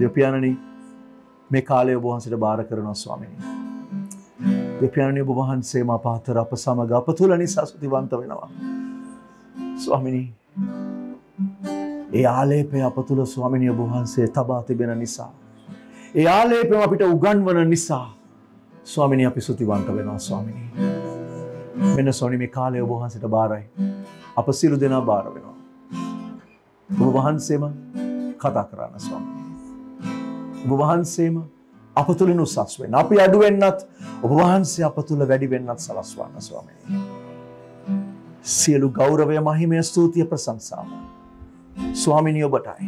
දෙව්පියාණනි මේ කාලය ඔබ වහන්සේට බාර කරනවා ස්වාමීනි. දෙව්පියාණනි ඔබ වහන්සේ මා පාතර අප සමග අප තුල නිසා සතුටිවන්ත වෙනවා. ස්වාමීනි ඒ ආලේපය අප තුල ස්වාමීනි ඔබ වහන්සේ තබා තිබෙන නිසා ඒ ආලේපය අපිට උගන්වන නිසා ස්වාමීනි අපි සතුටිවන්ත වෙනවා ස්වාමීනි. මෙන්න ස්වාමීනි මේ කාලය ඔබ වහන්සේට බාරයි. අප සියලු දෙනා බාර වෙනවා. ඔබ වහන්සේම කතා කරන්න ස්වාමීනි. ඔබ වහන්සේම අප තුලින් උසස් වෙන්න. අපි අඩු වෙන්නත් ඔබ වහන්සේ අප තුල වැඩි වෙන්නත් සලස්වන්න ස්වාමීනි. සියලු ගෞරවය මහිමය ස්තුතිය ප්‍රශංසාව ස්වාමීනි ඔබටයි.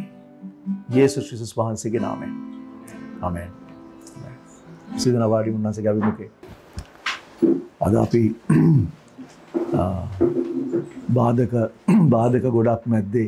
යේසුස් ක්‍රිස්තුස් වහන්සේගේ නාමයෙන්. ආමෙන්. සිදෙනා වාඩි වුණාන්සේ ගාවි මුකේ. අද අපි බාධක ගොඩක් මැද්දේ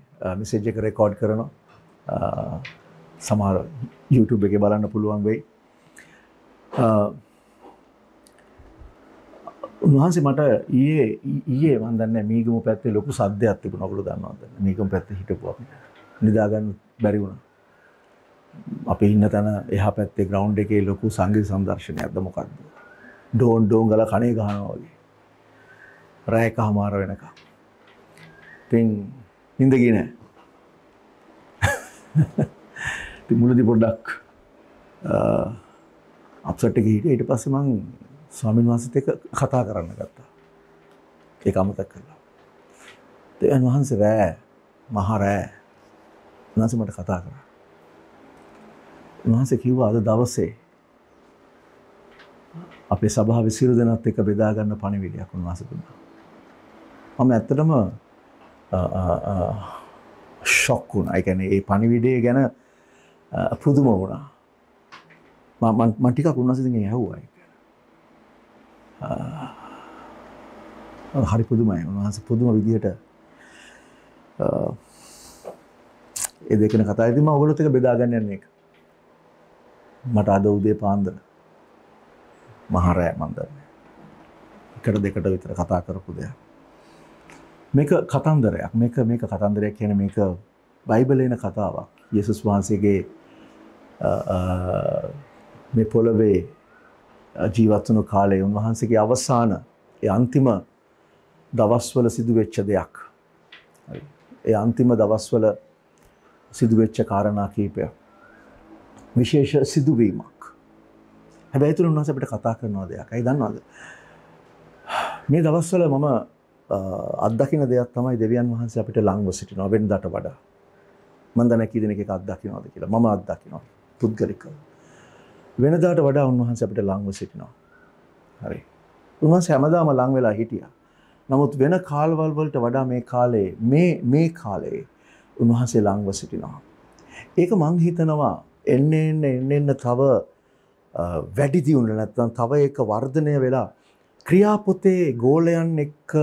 මෙසේජ් එක රෙකෝඩ් කරනවා සමහර YouTube එකේ බලන්න පුළුවන් වෙයි. උන්වහන්සේ මට ඊයේ මන් දන්නේ මීගමු පැත්තේ ලොකු සද්දයක් තිබුණා. ඔයගොල්ලෝ දන්නවද? මීගමු පැත්තේ හිටපුවා අපි. නිදා ගන්න බැරි වුණා. අපි ඉන්න තැන එහා පැත්තේ ග්‍රවුන්ඩ් එකේ ලොකු සංගීත සම්දර්ශනයක්ද මොකක්ද? ඩෝන් ඩෝන් ගාලා කණේ ගහනවා වගේ. රායක හමාර වෙනකම්. නින්ද ගියේ නෑ. ඉතින් මුලදී පොඩ්ඩක් අප්සෙට් එකේ හිටියේ. ඊට පස්සේ මම ස්වාමීන් වහන්සේත් එක්ක කතා කරන්න ගත්තා. ඒක අමතක කළා. දෙවියන් වහන්සේ රෑ මහරෑ උන්වහන්සේ මට කතා කරා. උන්වහන්සේ කිව්වා අද දවසේ අපේ සභාවේ සියලු දෙනාත් එක්ක බෙදා ගන්න පණිවිඩයක් උන්වහන්සේ දුන්නා. මම ඇත්තටම ශොක් වුණා. ඒ කියන්නේ ඒ පණිවිඩය ගැන පුදුම වුණා. මම ටිකක් උන්වහන්සේගෙන් ඇහුවා ඒක. හරි පුදුමයි. උන්වහන්සේ පුදුම විදිහට ඒ දෙක ගැන කතා කරද්දී මම ඔයගොල්ලොත් එක බෙදා ගන්න යන එක. මට අද උදේ පාන්දර මහරෑ මන් දන්නේ. එකට දෙකට විතර කතා කරපු දෙයක්. මේක කතන්දරයක් මේක කතන්දරයක් කියන මේක බයිබලේන කතාවක් යේසුස් වහන්සේගේ මේ පොළවේ ජීවත් වුණු කාලේ උන්වහන්සේගේ අවසාන ඒ අන්තිම දවස්වල සිදුවෙච්ච දෙයක්. ඒ අන්තිම දවස්වල සිදුවෙච්ච කාරණා කීපයක්. විශේෂ සිදුවීමක්. හැබැයි තුන උන්වහන්සේ අපිට කතා කරනවා දෙයක්. අයි දන්නවද? මේ දවස්වල මම අත්දකින්න දෙයක් තමයි දෙවියන් වහන්සේ අපිට ලංව සිටිනවා වෙනදාට වඩා. මම දැන කී දෙනෙක් එක අත්දකින්නවද කියලා. මම අත්දකින්නවා පුද්ගලිකව. වෙනදාට වඩා උන්වහන්සේ අපිට ලංව සිටිනවා. හරි. උන්වහන්සේ හැමදාම ලං වෙලා හිටියා. නමුත් වෙන කාලවල වලට වඩා මේ කාලේ මේ කාලේ උන්වහන්සේ ලංව සිටිනවා. ඒක මම හිතනවා එන්න තව වැඩි දියුණුව නැත්තම් තව එක වර්ධනය වෙලා ක්‍රියාපොතේ ගෝලයන් එක්ක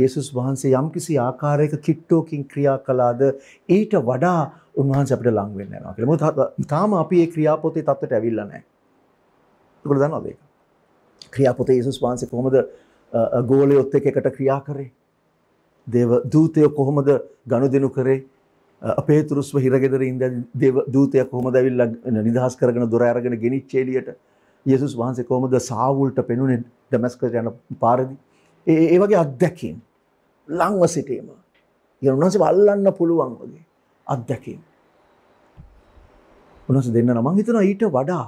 යේසුස් වහන්සේ යම්කිසි ආකාරයක කිට්ටෝකින් ක්‍රියා කළාද ඊට වඩා උන්වහන්සේ අපිට ලං වෙන්න යනවා කියලා. මොකද තාම අපි මේ ක්‍රියාපොතේ තත්ත්වයට ඇවිල්ලා නැහැ. ඒකවල දන්නවද ඒක? ක්‍රියාපොතේ යේසුස් වහන්සේ කොහොමද ගෝලයොත් එක්ක එකට ක්‍රියා කරේ? දේව දූතයෝ කොහොමද ගනුදෙනු කරේ? අපේතුරුස්ව හිරගෙදර ඉඳන් දේව දූතයා කොහොමද ඇවිල්ලා නිදහස් කරගෙන දොර අරගෙන ගෙනිච්ච එළියට? යේසුස් වහන්සේ කොහොමද සාවුල්ට පෙනුනේ දමස්කස් යන පාරදී? ඒ වගේ අත්දැකීම් ලංව සිටීම. ඒ උන්වහන්සේ වල්ලන්න පුළුවන් වගේ අත්දැකීම්. උන්වහන්සේ දෙන්න නම් මම හිතනවා ඊට වඩා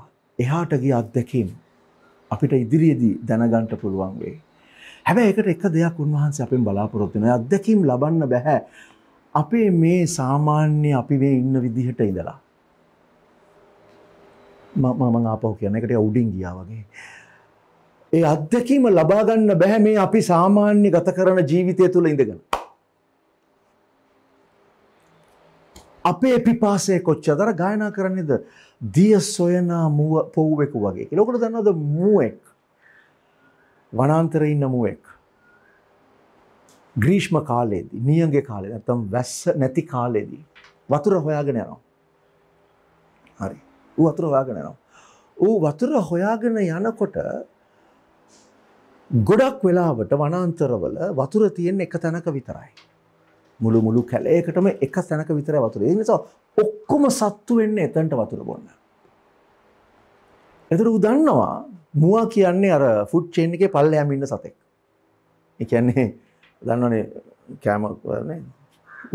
එහාට ගිය අත්දැකීම් අපිට ඉදිරියේදී දැනගන්න පුළුවන් වෙයි. හැබැයි ඒකට එක දෙයක් උන්වහන්සේ අපෙන් බලාපොරොත්තු වෙනවා. අත්දැකීම් ලබන්න බෑ අපේ මේ සාමාන්‍ය අපි මේ ඉන්න විදිහට ඉඳලා. මම ආපහු කියන එකට උඩින් ගියා වගේ. ඒ අත්දැකීම ලබා ගන්න බැහැ මේ අපි සාමාන්‍ය ගත කරන ජීවිතය තුළ ඉඳගෙන. අපේ පිපාසය කොච්චදර ගායනා කරන්නේද දිය සොයන මුව පොව්වෙක් වගේ. ඒලකට දන්නවද මුවෙක්? වනාන්තරේ ඉන්න මුවෙක්. ග්‍රීෂ්ම කාලයේදී, නියඟේ කාලේ නැත්තම් වැස්ස නැති කාලෙදී වතුර හොයාගෙන යනවා. හරි. ඌ වතුර හොයාගෙන යනවා. ඌ වතුර හොයාගෙන යනකොට ගොඩක් වෙලාවට වනාන්තරවල වතුර තියෙන එක තැනක විතරයි. මුළු කැලේකටම එක තැනක විතරයි වතුර. ඒ නිසා ඔක්කොම සත්තු වෙන්නේ එතනට වතුර බොන්න. ඒතර උ දන්නවා මුවා කියන්නේ අර ෆුඩ් චේන් එකේ පල්ලෙහාම ඉන්න සතෙක්. ඒ කියන්නේ දන්නවනේ කෑම වනේ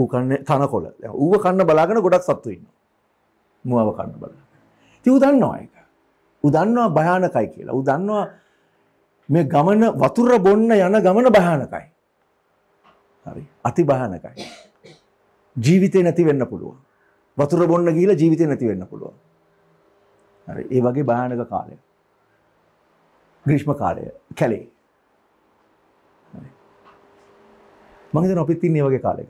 උ කන්නේ තනකොළ. දැන් ඌව කන්න බලාගෙන ගොඩක් සත්තු ඉන්නවා. මුවාව කන්න බලාගෙන. ඉතින් උ දන්නවා ඒක. උ දන්නවා භයානකයි කියලා. උ දන්නවා මේ ගමන වතුර බොන්න යන ගමන භයානකයි. හරි. අති භයානකයි. ජීවිතේ නැති වෙන්න පුළුවන්. වතුර බොන්න ගිහලා ජීවිතේ නැති වෙන්න පුළුවන්. හරි. ඒ වගේ භයානක කාලය. ග්‍රීෂ්ම කාලය. කැලේ. හරි. මම හිතනවා අපිත් ඉන්නේ වගේ කාලයක.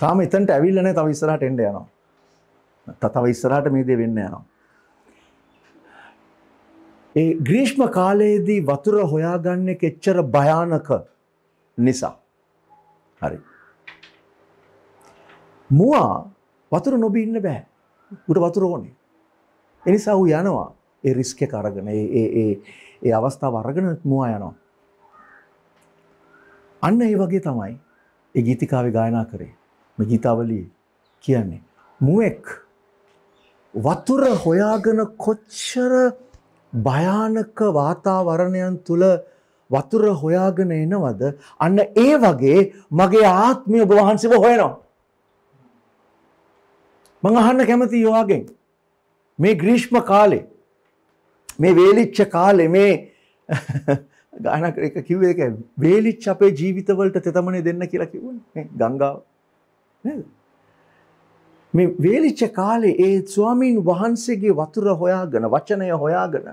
තාම එතනට ඇවිල්ලා නැහැ. තව ඉස්සරහට එන්න යනවා. තව ඉස්සරහට මේ දේ වෙන්න යනවා. ඒ ග්‍රීෂ්ම කාලයේදී වතුර හොයාගන්නේ කෙච්චර භයානක නිසා. හරි. මුවා වතුර නොබී ඉන්න බෑ. උට වතුර ඕනේ. ඒ නිසා ඌ යනවා. ඒ රිස්ක් එක අරගෙන ඒ අවස්ථාව අරගෙන මුවා යනවා. අන්න ඒ වගේ තමයි ඒ ගීතිකාවේ ගායනා කරේ. මේ ගීතාවලිය කියන්නේ මුවෙක් වතුර හොයාගෙන කොච්චර භයානක වාතාවරණයන් තුල වතුර හොයාගෙන එනවද? අන්න ඒ වගේ මගේ ආත්මය ඔබ වහන්සේව හොයනවා. මම අහන්න කැමතියි ඔයාගෙන් මේ ග්‍රීෂ්ම කාලේ, මේ වේලිච්ච කාලේ, මේ ගානක් එක කිව්වේ ඒක වේලිච්ච අපේ ජීවිතවලට තෙතමනේ දෙන්න කියලා කිව්වනේ. ගංගාව නේද? මේ වේලිච්ච කාලේ ඒ ස්වාමීන් වහන්සේගේ වතුර හොයාගෙන, වචනය හොයාගෙන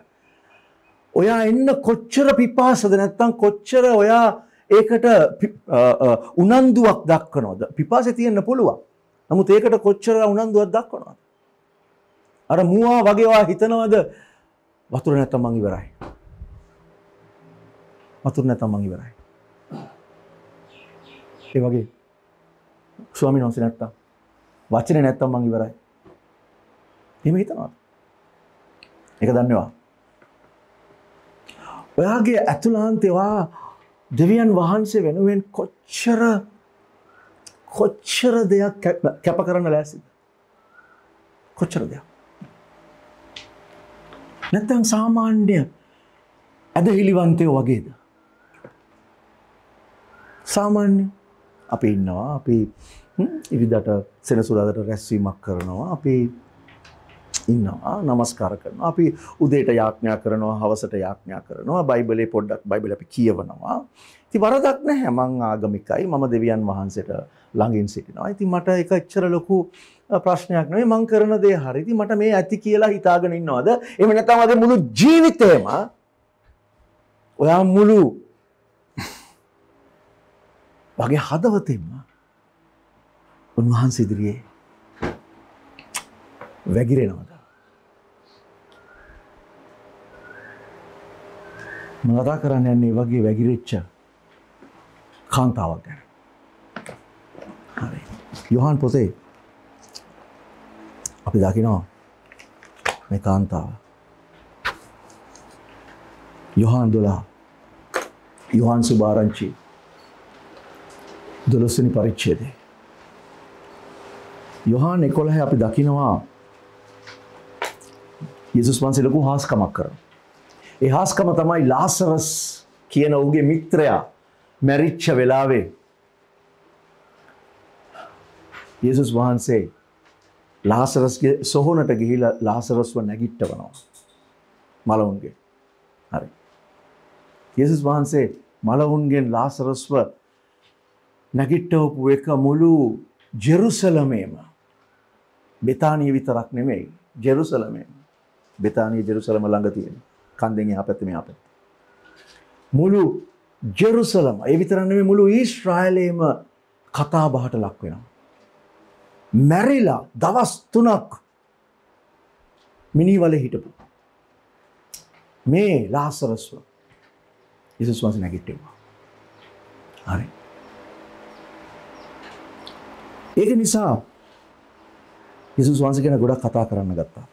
ඔයා එන්න කොච්චර පිපාසද, නැත්තම් කොච්චර ඔයා ඒකට උනන්දුවක් දක්වනවද? පිපාසෙ තියෙන්න පුළුවන්. නමුත් ඒකට කොච්චර උනන්දුවක් දක්වනවද? අර මුවා වගේ ඔයා හිතනවද වතුර නැත්තම් මං ඉවරයි. වතුර නැත්තම් මං ඉවරයි. ඒ වගේ ස්වාමීන් වහන්සේ නැත්තම්, වචනේ නැත්තම් මං ඉවරයි. එහෙම හිතනවා. ඒක දන්නේවා. ඔයාගේ අතුලාන්තේ වා දෙවියන් වහන්සේ වෙනුවෙන් කොච්චර දෙයක් කැප කරන්න ලෑස්තිද? කොච්චර දෙයක්? නැත්තම් සාමාන්‍ය ඇදහිලිවන්තයෝ වගේද? සාමාන්‍ය අපි ඉන්නවා, අපි ඉවිදට සෙනසුරාදට රැස්වීමක් කරනවා, අපි ඉන්නවා, නමස්කාර කරනවා, අපි උදේට යාඥා කරනවා, හවසට යාඥා කරනවා, බයිබලේ පොඩ්ඩක් බයිබල අපි කියවනවා. ඉතින් වරදක් නැහැ. මං ආගමිකයි, මම දෙවියන් වහන්සේට ළඟින් සිටිනවා. ඉතින් මට ඒක එච්චර ලොකු ප්‍රශ්නයක් නෙවෙයි. මං කරන දේ හරි. ඉතින් මට මේ ඇති කියලා හිතාගෙන ඉන්නවද? එහෙම නැත්නම් අද මුළු ජීවිතේම ඔයා මුළු වගේ හදවතින්ම උන්වහන්සේ ඉදිරියේ වැගිරෙනවද? මම කතා කරන්න යන්නේ වගේ වැගිරිච්ච කාන්තාවක් ගැන. හරි. යොහාන් පොතේ අපි දකිනවා මේ කාන්තාව. යොහාන් 12. යොහාන් සුභාරංචි 12 වෙනි පරිච්ඡේදය. යොහාන් 11 අපි දකිනවා යේසුස් වහන්සේ ලොකු හාස්කමක් කරනවා. ඒ හාස්කම තමයි ලාසරස් කියන ඌගේ මිත්‍රයා මැරිච්ච වෙලාවේ යේසුස් වහන්සේ ලාසරස්ගේ සොහොනට ගිහිලා ලාසරස්ව නැගිට්ටවනවා මලවුන්ගේ. හරි. යේසුස් වහන්සේ මලවුන්ගෙන් ලාසරස්ව නැගිට්ටවපු එක මුළු ජෙරුසලමේම, බෙතානිය විතරක් නෙමෙයි, ජෙරුසලමේම. බෙතානිය ජෙරුසලම ළඟ තියෙන කන්දෙන් එහා පැත්තේ මෙහා පැත්තේ මුළු ජෙරුසලම, ඒ විතරක් නෙමෙයි මුළු ඊශ්‍රායලයේම කතා බහට ලක් වෙනවා. මැරිලා දවස් 3ක් මිනිවල හිටපු මේ ලාසරස්ව යේසුස් වහන්සේ නැගිටිනවා. හරි. ඒක නිසා යේසුස් වහන්සේ ගැන ගොඩක් කතා කරන්න ගත්තා.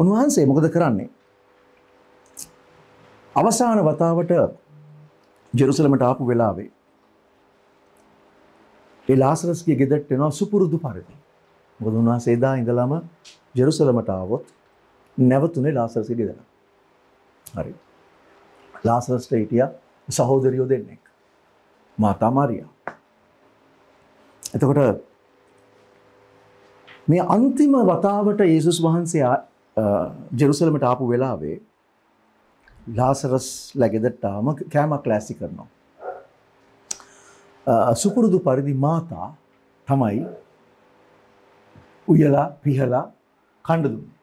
උන්වහන්සේ මොකද කරන්නේ? අවසාන වතාවට ජෙරුසලමට ආපු වෙලාවේ ඒ ලාසරස්ගේ ගෙදරට එනවා සුපුරුදු පරිදි. මොකද උන්වහන්සේ එදා ඉඳලාම ජෙරුසලමට ආවොත් නැවතුනේ ලාසරස්ගේ ගෙදර. හරි. ලාසරස්ට හිටියා සහෝදරියෝ දෙන්නෙක්. මාතා මරියා. එතකොට මේ අන්තිම වතාවට යේසුස් වහන්සේ ජෙරුසලමට ආපු වෙලාවේ ලාසරස් ලගෙදරටම කෑම ක්ලාසි කරනවා. සුපුරුදු පරිදි මාතා තමයි උයලා පිහලා කන්න දුන්නේ.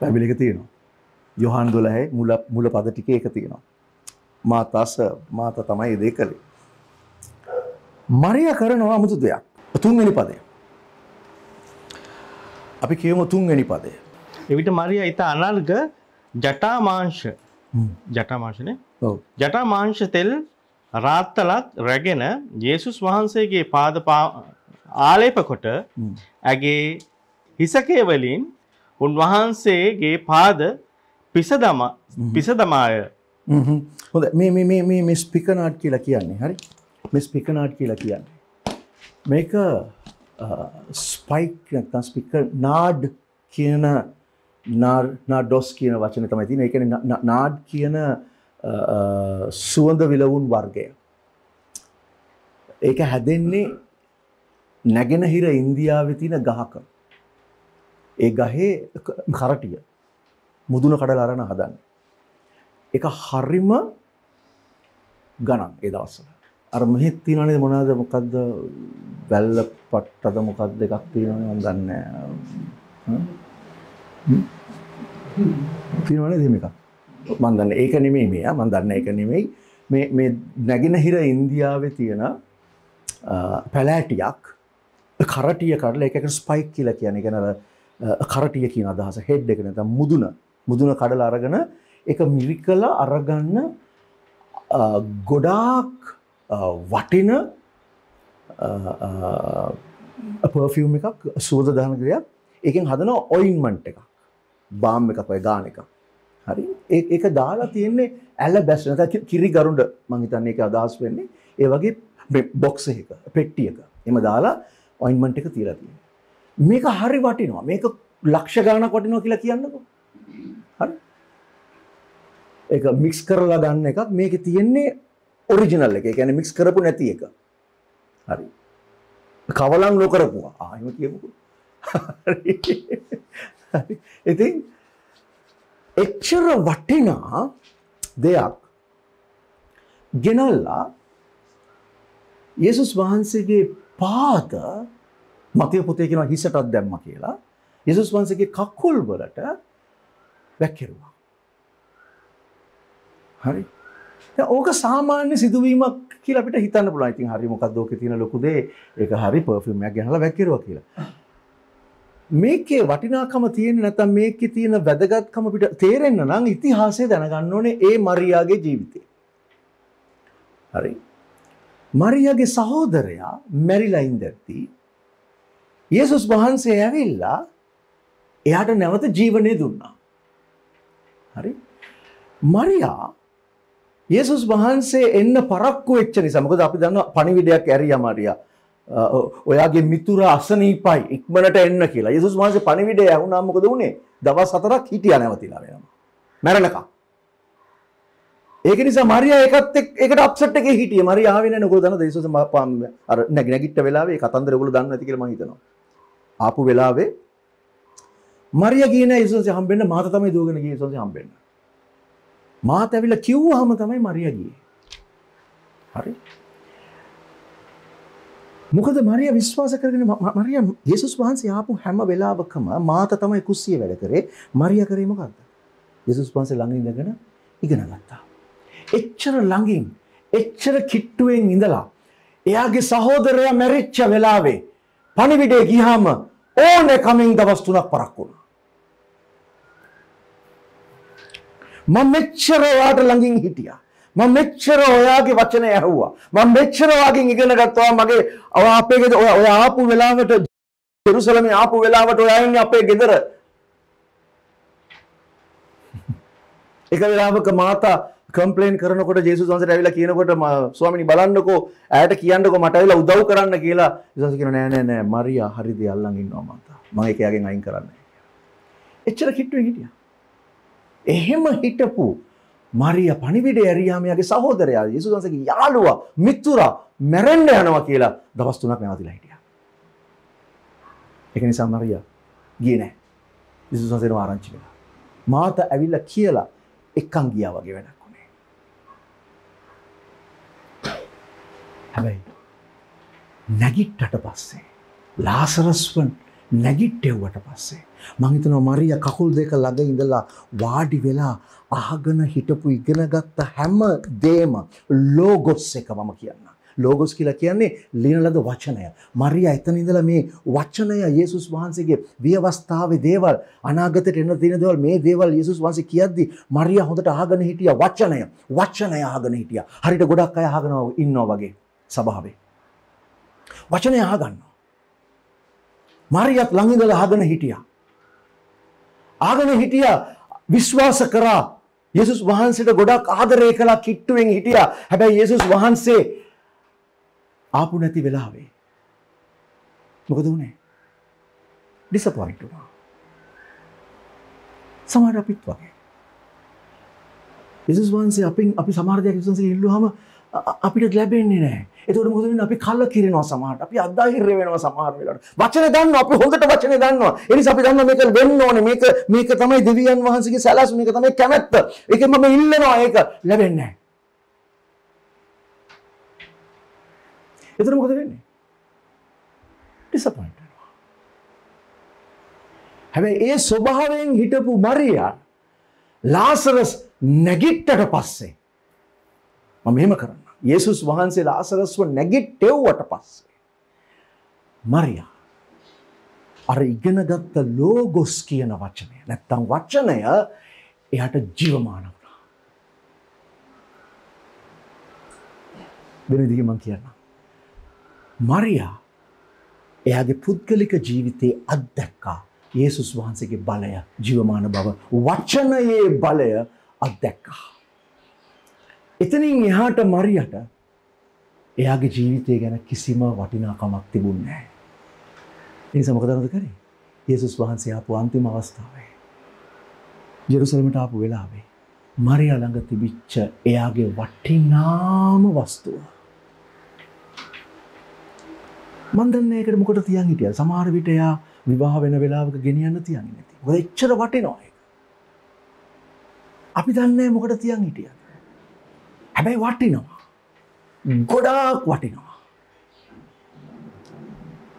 බයිබල් එකේ තියෙනවා. යොහාන් 12 මුල පද ටිකේ එක තියෙනවා. මාතා තමයි ඒ දේ කළේ. මරියා කරනවා අමුතු දෙයක්. තුන්වෙනි පදේ. අපි කියමු තුන්වෙනි පදේ. එවිට මරියා ඊට අනල්ග ජටාමාංශනේ. ඔව්. ජටාමාංශ තෙල් රාත්තලත් රැගෙන යේසුස් වහන්සේගේ පාද ආලේප කොට ඇගේ හිසකේ වලින් උන්වහන්සේගේ පාද පිසදමාය. හොඳයි. මේ මිස් පිකනාට් කියලා කියන්නේ. හරි. මිස් පිකනාට් කියලා කියන්නේ. මේක ස්පයික් නැත්නම් ස්පිකර් නාඩ් කියන නාඩොස් කියන වචනේ තමයි තියෙන්නේ. ඒ කියන්නේ නාඩ් කියන සුවඳ විලවුන් වර්ගය. ඒක හැදෙන්නේ නැගෙනහිර ඉන්දියාවේ තියෙන ගහක. ඒ ගහේ කරටිය මුදුන කඩලා අරන හදන්නේ. ඒක හරිම ගණන් ඒ දවස්වල. අර මෙහෙත් තියෙනනේ මොනවාද මොකද්ද වැල්ල පට්ටද මොකද්ද එකක් තියෙනවනේ මම දන්නේ නැහැ. තියෙනවනේ එහෙම එකක්. මම දන්නේ ඒක නෙමෙයි මේ. මම දන්නේ ඒක නෙමෙයි. මේ නැගෙනහිර ඉන්දියාවේ තියෙන පැලෑටියක් කරටිය කඩලා ඒකකට ස්පයික් කියලා කියන්නේ. ඒ කියන්නේ අර කරටිය කියන අදහස හෙඩ් එක නැත්නම් මුදුන කඩලා අරගෙන ඒක මිරිකලා අරගන්න ගොඩාක් වටින පර්ෆියුම් එකක් සුවඳ දහන ක්‍රියාවක්. ඒකෙන් හදන ඔයින්මන්ට් එකක්. බාම් එකක් වගේ ගාන එකක්. හරි. ඒක දාලා තියෙන්නේ ඇලබැස් නැත්නම් කිරි ගරුඬ මං හිතන්නේ ඒක අදහස් වෙන්නේ. ඒ වගේ මේ බොක්ස් එකක, පෙට්ටියක. එහෙම දාලා ඔයින්මන්ට් එක තියලා තියෙනවා. මේක හරි වටිනවා. මේක ලක්ෂ ගණනක් වටිනවා කියලා කියන්නකෝ. හරි. ඒක මික්ස් කරලා ගන්න එකක්. මේකේ තියෙන්නේ ඔරිජිනල් එක. ඒ කියන්නේ මික්ස් කරපු නැති එක. හරි. කවලම් නොකරපුවා. එහෙම කියමුකෝ. හරි. ඉතින් එච්චර වටිනා දෙයක් ගෙනල්ලා යේසුස් වහන්සේගේ පාද මතේ පොතේ කියනවා හිසටත් දැම්මා කියලා. යේසුස් වහන්සේගේ කකුල් වලට වැක්කිරුවා. හරි. ඕක සාමාන්‍ය සිදුවීමක් කියලා අපිට හිතන්න පුළුවන්. ඉතින් හරි මොකක්ද ඕකේ තියෙන ලොකු දේ? ඒක හරි පර්ෆියුම් එකක් ගහලා වැක්කිරුවා කියලා. මේකේ වටිනාකම තියෙන්නේ නැත්නම් මේකේ තියෙන වැදගත්කම අපිට තේරෙන්න නම් ඉතිහාසය දැනගන්න ඕනේ ඒ මරියාගේ ජීවිතේ. හරි. මරියාගේ සහෝදරයා මැරිලා ඉඳද්දී යේසුස් වහන්සේ ඇවිල්ලා එයාට නැවත ජීවනය දුන්නා. හරි. මරියා යේසුස් වහන්සේ එන්න පරක්කු වෙච්ච නිසා මොකද අපි දන්නවා පණිවිඩයක් ඇරියා මරියා. ඔයාගේ මිතුරා අසනීපයි ඉක්මනට එන්න කියලා. යේසුස් වහන්සේ පණිවිඩය ඇහුණා මොකද වුනේ? දවස් 4ක් හිටියා නැවතිලා වෙනවා. මැරෙනකම්. ඒක නිසා මරියා ඒකට අප්සෙට් එකේ හිටියේ. මරියා ආවේ නැහැ. ඔයගොල්ලෝ දන්නවද යේසුස් අර නැගිට්ට වෙලාවේ ඒ කතන්දර ඔයගොල්ලෝ දන්නේ නැති කියලා මම හිතනවා. ආපු වෙලාවේ මරියා ගියේ නැහැ යේසුස් හම්බෙන්න. මාත තමයි දුවගෙන ගියේ යේසුස් හම්බෙන්න. මාත් ඇවිල්ලා කිව්වහම තමයි මරියා ගියේ. හරි. මොකද මරියා විශ්වාස කරගෙන මරියා යේසුස් වහන්සේ ආපු හැම වෙලාවකම මාත තමයි කුස්සිය වැඩ කරේ. මරියා කරේ මොකද්ද? යේසුස් වහන්සේ ළඟ ඉඳගෙන ඉගෙන ගත්තා. එච්චර ළඟින්, එච්චර කිට්ටුවෙන් ඉඳලා එයාගේ සහෝදරයා මැරිච්ච වෙලාවේ පණිවිඩේ ගියාම ඕනේ කමින් දවස් 3ක් පරක් වුණා. මම මෙච්චර ඔයාට ළඟින් හිටියා. මම මෙච්චර ඔයාගේ වචන ඇහුවා. මම මෙච්චර ඔයාගෙන් ඉගෙන ගත්තා. මගේ අපේ ඔය ආපු වෙලාවට ජෙරුසලමේ ආපු වෙලාවට ඔයාගෙන් අපේ ගෙදර එක වෙලාවක මාතා කම්ප්ලේන් කරනකොට ජේසුස් වහන්සේට ඇවිල්ලා කියනකොට ස්වාමිනී බලන්නකෝ ඇයට කියන්නකෝ මට ඇවිල්ලා උදව් කරන්න කියලා ජේසුස් කියනවා නෑ නෑ නෑ මරියා හරිද යල්ලන් ඉන්නවා මාතා මම ඒක යාගෙන් අයින් කරන්නේ එච්චර කිට්ටුවේ හිටියා එහෙම හිටපු මරියා පණිවිඩය ඇරියාම යාගේ සහෝදරයා ජේසුස් වහන්සේගේ යාළුවා මිතුරා මැරෙන්න යනවා කියලා දවස් 3ක් නැවතිලා හිටියා ඒක නිසා මරියා ගියේ නෑ ජේසුස් වහන්සේව ආරංචි කළා මාතා ඇවිල්ලා කියලා එකන් ගියා වගේ වෙනවා හැබැයි නැගිට්ටට පස්සේ ලාසරස් වන් නැගිට්ටෙව්වට පස්සේ මං හිතනවා මරියා කකුල් දෙක ළඟ ඉඳලා වාඩි වෙලා අහගෙන හිටපු ඉගෙනගත්ත හැම දෙම ලෝගොස් එක මම කියන්න. ලෝගොස් කියලා කියන්නේ ලියන ලද වචනය. මරියා එතන ඉඳලා මේ වචනය යේසුස් වහන්සේගේ විවස්ථාවේ දේවල් අනාගතයට එන දින දේවල් මේ දේවල් යේසුස් වහන්සේ කියද්දි මරියා හොඳට අහගෙන හිටියා වචනය. වචනය අහගෙන හිටියා. හරියට ගොඩක් අය අහගෙන ඉන්නවා වගේ. සභාවේ වචනය අහගන්නවා මරියත් ළඟ ඉඳලා අහගෙන හිටියා විශ්වාස කරා යේසුස් වහන්සේට ගොඩක් ආදරය කළා කිට්ටුවෙන් හිටියා හැබැයි යේසුස් වහන්සේ ආපු නැති වෙලාවේ මොකද වුනේ disappoint වුණා සමහර අපිත් වගේ යේසුස් වහන්සේ අපි සමහර දේ යේසුස් වහන්සේ ඉල්ලුවාම අපිට ලැබෙන්නේ නැහැ. ඒතකොට මොකද වෙන්නේ? අපි කල කිරෙනවා සමහරට. අපි අදාහිර්ය වෙනවා සමහර වෙලාවට. වචනේ දන්නවා. අපි හොඳට වචනේ දන්නවා. ඒ නිසා අපි දන්නවා මේක වෙන්න ඕනේ. මේක තමයි දෙවියන් වහන්සේගේ සැලැස්ම. මේක තමයි කැමැත්ත. ඒක මම ඉල්ලනවා. ඒක ලැබෙන්නේ නැහැ. ඒතකොට මොකද වෙන්නේ? disappoint වෙනවා. හැබැයි ඒ ස්වභාවයෙන් හිටපු මරියා ලාසරස් නැගිට්ටට පස්සේ මම මෙහෙම කරන්න. යේසුස් වහන්සේ ලාසරස්ව නැගිටෙව්වට පස්සේ මරියා අර ඉගෙනගත්ත ලෝගොස් කියන වචනය නැත්තම් වචනය එයාට ජීවමාන වුණා. වෙන විදිහකින් මම කියන්නම්. මරියා එයාගේ පුද්ගලික ජීවිතේ අත්දැක්කා යේසුස් වහන්සේගේ බලය ජීවමාන බව වචනයේ බලය අත්දැක්කා. එතනින් එහාට මරියට එයාගේ ජීවිතය ගැන කිසිම වටිනාකමක් තිබුණේ නැහැ. ඒ නිසා මොකදද කරේ? යේසුස් වහන්සේ ආපු අන්තිම අවස්ථාවේ ජෙරුසලමට ආපු වෙලාවේ මරියා ළඟ තිබිච්ච එයාගේ වටිනාම වස්තුව. මන් දන්නේ ඒකට මොකට තියන් හිටියද? සමහර විට එයා විවාහ වෙන වෙලාවක ගෙනියන්න තියන්නේ නැති. මොකද එච්චර වටිනවා ඒක. අපි දන්නේ මොකට තියන් හිටියද? හැබැයි වටිනවා. ගොඩාක් වටිනවා.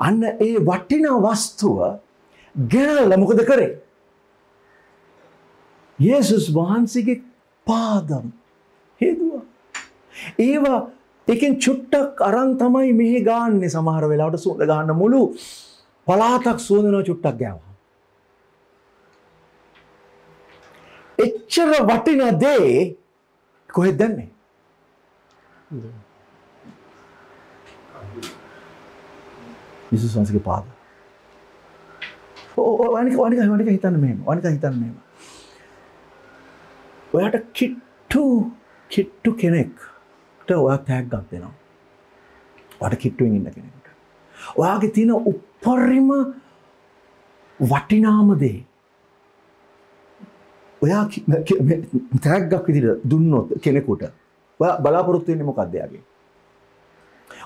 අන්න ඒ වටින වස්තුව ගෙනල්ලා මොකද කරේ? යේසුස් වහන්සේගේ පාදම් හේදුවා. ඒවා එකෙන් චුට්ටක් අරන් තමයි මෙහි ගාන්නේ සමහර වෙලාවට සුවඳ ගන්න මුළු පලාතක් සුවඳනවා චුට්ටක් ගෑවා. එච්චර වටින දේ කොහෙද දැම්මේ? යේසුස් වහන්සේගේ පාද. ඔව් අනික හිතන්න මෙහෙම. ඔයාට කිට්ටු කෙනෙක්ට ඔයා ටැග් එකක් දෙනවා. ඔයාට කිට්ටුවෙන් ඉන්න කෙනෙක්ට. ඔයාගේ තියෙන උපරිම වටිනාම දේ ඔයා ටැග් එකක් විදිහට දුන්නොත් කෙනෙකුට ඔයා බලාපොරොත්තු වෙන්නේ මොකක්ද යාගේ?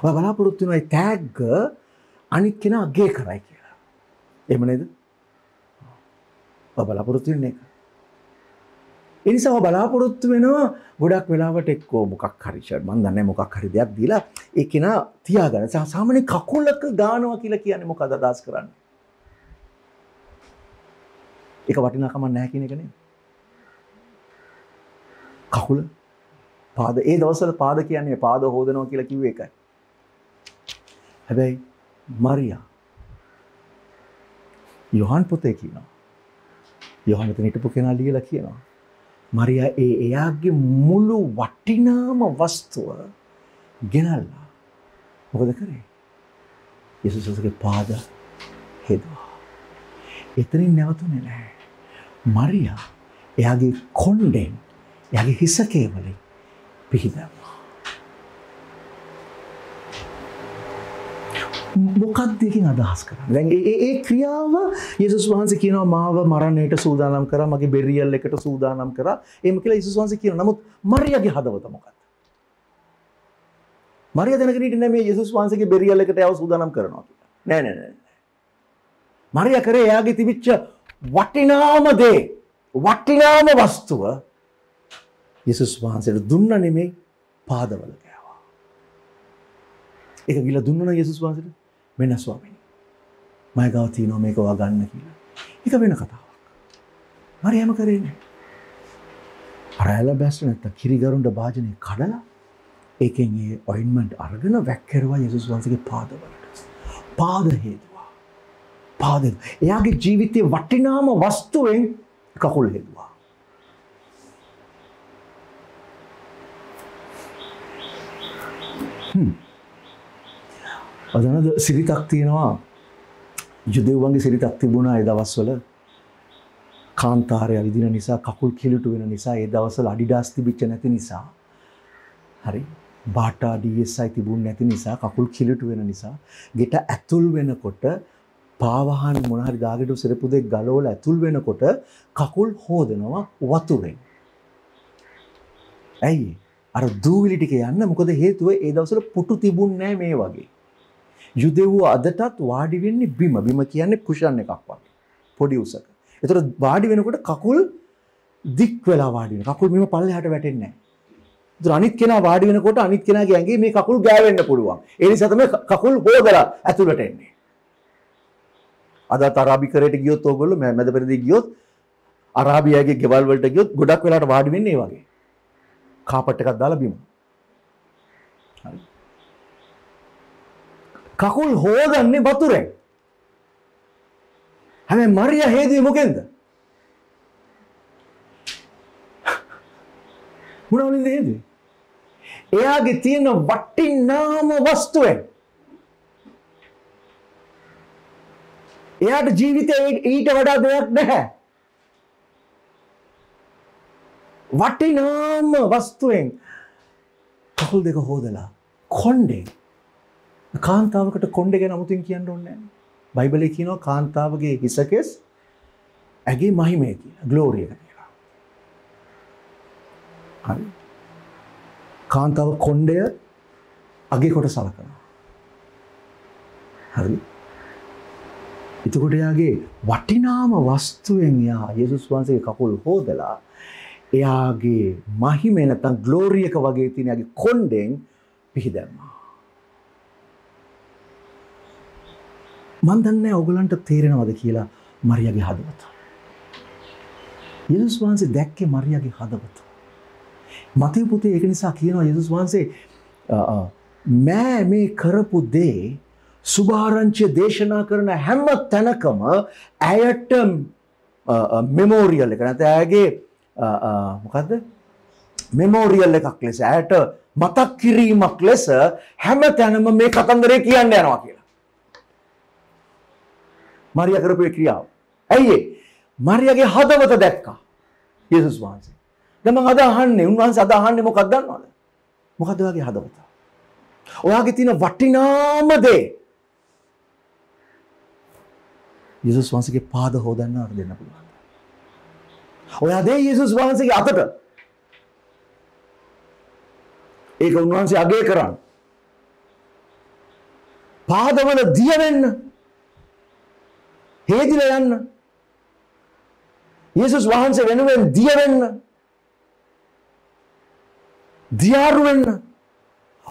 ඔයා බලාපොරොත්තු වෙන ඒ ටැග් අනිත් කෙනා අගේ කරයි කියලා. එහෙම නේද? ඔයා බලාපොරොත්තු වෙන්නේ ඒක. ඒ නිසා ඔයා බලාපොරොත්තු වෙනවා ගොඩක් වෙලාවට එක්කෝ මොකක් හරි ෂර් මන් දන්නේ මොකක් හරි දෙයක් දීලා ඒ කෙනා තියාගන්න. සාමාන්‍ය කකුලක දානවා කියලා කියන්නේ මොකද අදහස් කරන්නේ? ඒක වටිනාකමක් නැහැ කියන එක නේද? කකුල පාද ඒ දවස්වල පාද කියන්නේ පාද හොදනවා කියලා කිව්වේ ඒකයි. හැබැයි මරියා යොහන් පොතේ කියනවා. යොහන් මෙතන හිටපු කෙනා ලියලා කියනවා. මරියා එයාගේ මුළු වටිනාම වස්තුව ගෙනල්ලා. මොකද කරේ? යේසුස්ගේ පාද හෙදුවා. එතනින් නැවතුනේ නැහැ. මරියා එයාගේ කොණ්ඩෙන් එයාගේ හිසකේ වලින් පිහිදුවා. මොකක්ද එකකින් අදහස් කරන්නේ? දැන් ඒ ක්‍රියාව යේසුස් වහන්සේ කියනවා මාව මරණයට සූදානම් කරා, මගේ බෙරියල් එකට සූදානම් කරා. එහෙම කියලා යේසුස් වහන්සේ කියනවා. නමුත් මරියාගේ හදවත මොකක්ද? මරියා දැනගෙන හිටියේ නෑ මේ යේසුස් වහන්සේගේ බෙරියල් එකට යව සූදානම් කරනවා කියලා. නෑ නෑ නෑ. මරියා කරේ එයාගේ තිබිච්ච වටිනාම දේ, වටිනාම වස්තුව යේසුස් වහන්සේට දුන්න නෙමෙයි, පාදවල ගෑවා. ඒක ගිහලා දුන්නා නම් යේසුස් වහන්සේට මෙන්න ස්වාමීනි මම ගාව තියෙනවා මේක ඔයා ගන්න කියලා. ඒක වෙන කතාවක්. මරියාම කරේ නෑ. අර ඇලබැස්ටර් නැත්නම් කිරිගරුඬ භාජනය කඩලා ඒකෙන් ඒ ඔයින්මන්ට් අරගෙන වැක්කරුවා යේසුස් වහන්සේගේ පාදවලට. පාද හේදුවා. පාද. එයාගේ ජීවිතයේ වටිනාම වස්තුවෙන් කකුල් හේදුවා. අදනද සිරිතක් තියෙනවා. යුදෙව්වන්ගේ සිරිතක් තිබුණා ඒ දවස්වල. කාන්තාරය විදින නිසා, කකුල් කිලුට වෙන නිසා, ඒ දවස්වල අඩිඩාස් තිබිච්ච නැති නිසා, හරි බාටා DSi තිබුණේ නැති නිසා, කකුල් කිලුටු වෙන නිසා, ගෙට ඇතුල් වෙනකොට පාවහන් මොන හරි ගාගට සිරපුදේ ගලවලා ඇතුල් වෙනකොට කකුල් හොදනවා වතුරෙන්. ඇයි? අර දූවිලි ටික යන්න. මොකද හේතුව ඒ දවස්වල පුටු තිබුණේ මේ වගේ. යුදෙව්වෝ අදටත් වාඩි වෙන්නේ බිම. බිම කියන්නේ කුෂන් එකක් වගේ. පොඩි උසක. ඒතර වාඩි වෙනකොට කකුල් දික් වෙලා වාඩි වෙනවා. කකුල් මෙහෙම පල්ලෙහාට වැටෙන්නේ නැහැ. අනිත් කෙනා වාඩි වෙනකොට අනිත් කෙනාගේ ඇඟේ මේ කකුල් ගෑවෙන්න පුළුවන්. ඒ නිසා තමයි කකුල් හොදලා ඇතුළට එන්නේ. අද අරාබිකරේට ගියොත් ඕගොල්ලෝ මැද පෙරදී ගියොත් අරාබියාගේ ගෙවල් වලට ගියොත් ගොඩක් වෙලාට වාඩි වෙන්නේ ඒ වගේ. කාපට් එකක් දාලා බිම. හරි. කකුල් හොදන්නේ වතුරෙන්. හැබැයි මරියා හේදුවේ මොකෙන්ද? මොනවලින්ද හේදුවේ? එයාගේ තියෙන වටිනාම වස්තුවෙන්. එයාට ජීවිතේ ඊට වඩා දෙයක් නැහැ. වටිනාම වස්තුවෙන් කකුල් දෙක හොදලා කොණ්ඩේ. කාන්තාවකට කොණ්ඩේ ගැන 아무තින් කියන්න ඕනේ නැහැ. බයිබලයේ කියනවා කාන්තාවගේ හිසකෙස් ඇගේ මහිමය කියලා. ග්ලෝරි එක කියලා. හරි. කාන්තාව කොණ්ඩය අගේ කොට සලකනවා. හරි. එතකොට එයාගේ වටිනාම වස්තුවෙන් යා යේසුස් වහන්සේගේ කකුල් හොදලා එයාගේ මහිමේ නැත්නම් ග්ලෝරි එක වගේ තියෙන එයාගේ කොණ්ඩෙන් පිහිදැම්මා. මන් දන්නේ ඔයගලන්ට තේරෙනවද කියලා මරියාගේ හදවත. යේසුස් වහන්සේ දැක්කේ මරියාගේ හදවත. මතේ පුතේ ඒක නිසා කියනවා යේසුස් වහන්සේ මෑ මේ කරපු දේ සුභාරංචිය දේශනා කරන හැම තැනකම ඇයට මෙමෝරියල් එක නැත්නම් ඇයගේ මොකද්ද මෙමෝරියල් එකක් ලෙස ඇයට මතක් කිරීමක් ලෙස හැම තැනම මේ කතන්දරේ කියන්න යනවා කියලා. මරියා කරපු ක්‍රියාව. ඇයි? මරියාගේ හදවත දැක්කා යේසුස් වහන්සේ. මම අද අහන්නේ උන්වහන්සේ අද අහන්නේ මොකක්ද දන්නවද? මොකද්ද ඔයාගේ හදවත? ඔයාගේ තියෙන වටිනාම දේ යේසුස් වහන්සේගේ පාද හොදන්න අර දෙන්න පුළුවන්. ඔයා දේ යේසුස් වහන්සේගේ අතට. ඒක උන්වහන්සේ අගය කරන්න. පාදවල දිය වෙන්න. හේදිලා යන්න. යේසුස් වහන්සේ වෙනුවෙන් දිය වෙන්න. දියාරු වෙන්න.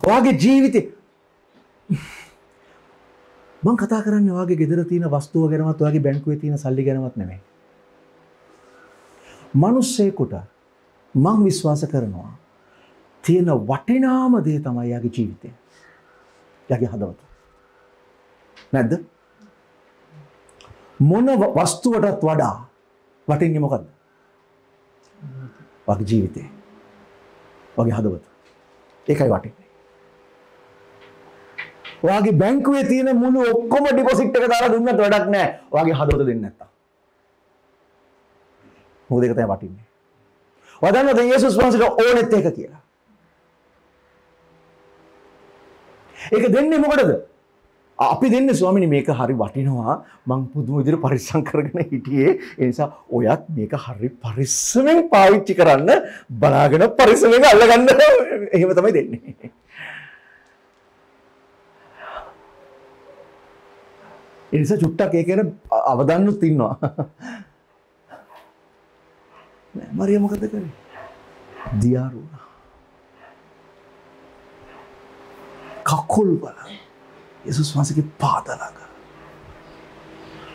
ඔයාගේ ජීවිතේ මම කතා කරන්නේ ඔයාගේ ගෙදර තියෙන වස්තුව ගැනවත් ඔයාගේ බැංකුවේ තියෙන සල්ලි ගැනවත් නෙමෙයි. මිනිස්සෙකුට මම විශ්වාස කරනවා තියෙන වටිනාම දේ තමයි යාගේ ජීවිතය. යාගේ හදවත. නැද්ද? මොන වස්තුවටත් වඩා වටින්නේ මොකද්ද? වගේ ජීවිතේ. වගේ හදවත. ඒකයි වටින්නේ. ඔයාගේ බැංකුවේ තියෙන මුළු ඔක්කොම ඩිපොසිට් එක දාලා දුන්නත් වැඩක් නැහැ. ඔයාගේ හදවත දෙන්නේ නැත්තම්. මොකද ඒක තමයි වටින්නේ. ඔයා දන්නවද යේසුස් වහන්සේට ඕනෙත් ඒක කියලා? ඒක දෙන්නේ මොකටද? අපි දෙන්නේ ස්වාමිනේ මේක හරි වටිනවා මං පුදුම විදිහට පරිස්සම් කරගෙන හිටියේ ඒ නිසා ඔයත් මේක හරි පරිස්සමෙන් පාවිච්චි කරන්න බලාගෙන පරිස්සමෙන් අල්ලගන්න එහෙම තමයි දෙන්නේ. ඒ නිසා චුට්ටක් ඒක ගැන අවධානයත් ඉන්නවා. නෑ මරියා මොකද කරේ? දියාරු. කකුල් බලන්න. යේසුස් වහන්සේගේ පාද ළඟ.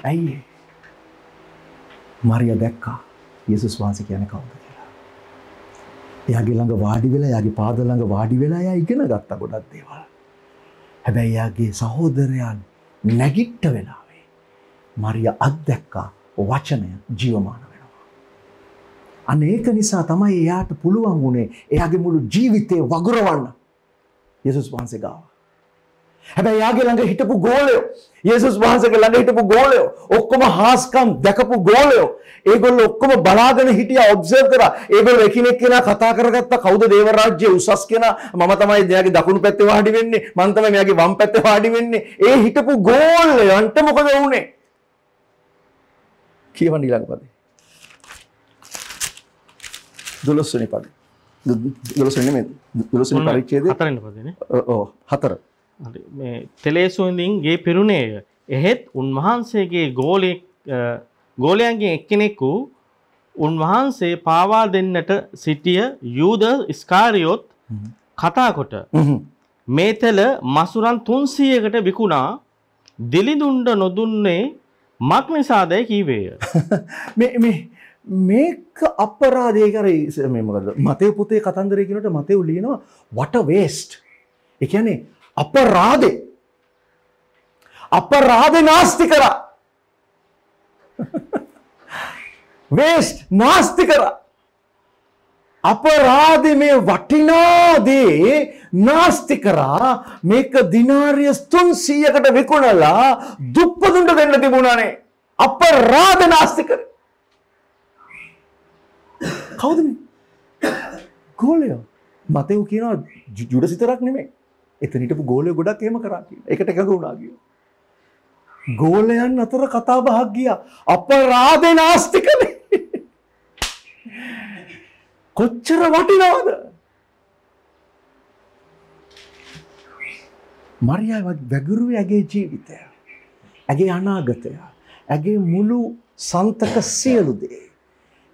ඇයි? මරියා දැක්කා යේසුස් වහන්සේ කියන්නේ කවුද කියලා. එයාගේ ළඟ වාඩි වෙලා, එයාගේ පාද ළඟ වාඩි වෙලා එයා ඉගෙන ගත්ත ගොඩක් දේවල්. හැබැයි එයාගේ සහෝදරයන් නැගිට්ට වෙලාවේ මරියා අත්දැක්කා වචනය ජීවමාන වෙනවා. අනේක නිසා තමයි එයාට පුළුවන් වුණේ එයාගේ මුළු ජීවිතේ වගුරවන්න යේසුස් වහන්සේ ගාව. හැබැයි යාගේ ළඟ හිටපු ගෝලයෝ යේසුස් වහන්සේගේ ළඟ හිටපු ගෝලයෝ ඔක්කොම හාස්කම් දැකපු ගෝලයෝ ඒගොල්ලෝ ඔක්කොම බලාගෙන හිටියා ඔබ්සර්ව් කරා ඒගොල්ලෝ එකිනෙක කෙනා කතා කරගත්තා කවුද දේව රාජ්‍යයේ උසස් කෙනා මම තමයි එයාගේ දකුණු පැත්තේ වාඩි වෙන්නේ මම තමයි මෙයාගේ වම් පැත්තේ වාඩි වෙන්නේ ඒ හිටපු ගෝලයන්ට මොකද වුනේ කියවන්න ඊළඟ පදේ 12 වෙනි පදේ 12 වෙනි මේ 12 වෙනි පරිච්ඡේදයේ 4 වෙනි පදේ නේ ඔව් 4 තෙලේසුන්දින්ගේ පිරුණේය. එහෙත් උන්වහන්සේගේ ගෝලයන්ගෙන් එක්කෙනෙකු උන්වහන්සේ පාවා දෙන්නට සිටිය යූද ඉස්කාරියොත් කතාකොට මේ තෙල මසුරන් 300කට විකුණා දිලිඳුන්ට නොදුන්නේ මක් නිසාදයි කීවේය. මේක අපරාධය කරේ මේ මොකද? මතේ පුතේ කතන්දරය කියනකොට මතේ ලියනවා what a waste. ඒ කියන්නේ අපරාධේ අපරාධේ නාස්ති කරා වේස්ට් නාස්ති කරා අපරාධේ මේ වටිනාදී නාස්ති කරා මේක දිනාරිය 300කට විකුණලා දුප්පතුන්ට දෙන්න තිබුණානේ අපරාධ නාස්ති කර කවුද මේ ගෝලියෝ මතෙව් කියනවා ජුඩස් විතරක් නෙමෙයි එතන හිටපු ගෝලය ගොඩක් එහෙම කරා කියලා. ඒකට එකඟ වුණා කියලා. ගෝලයන් අතර කතා බහක් ගියා. අපරාධේ නාස්තිකනේ. කොච්චර වටිනවද? මරියා වැගිරුවේ ඇගේ ජීවිතය. ඇගේ අනාගතය. ඇගේ මුළු සන්තක සියලු දේ.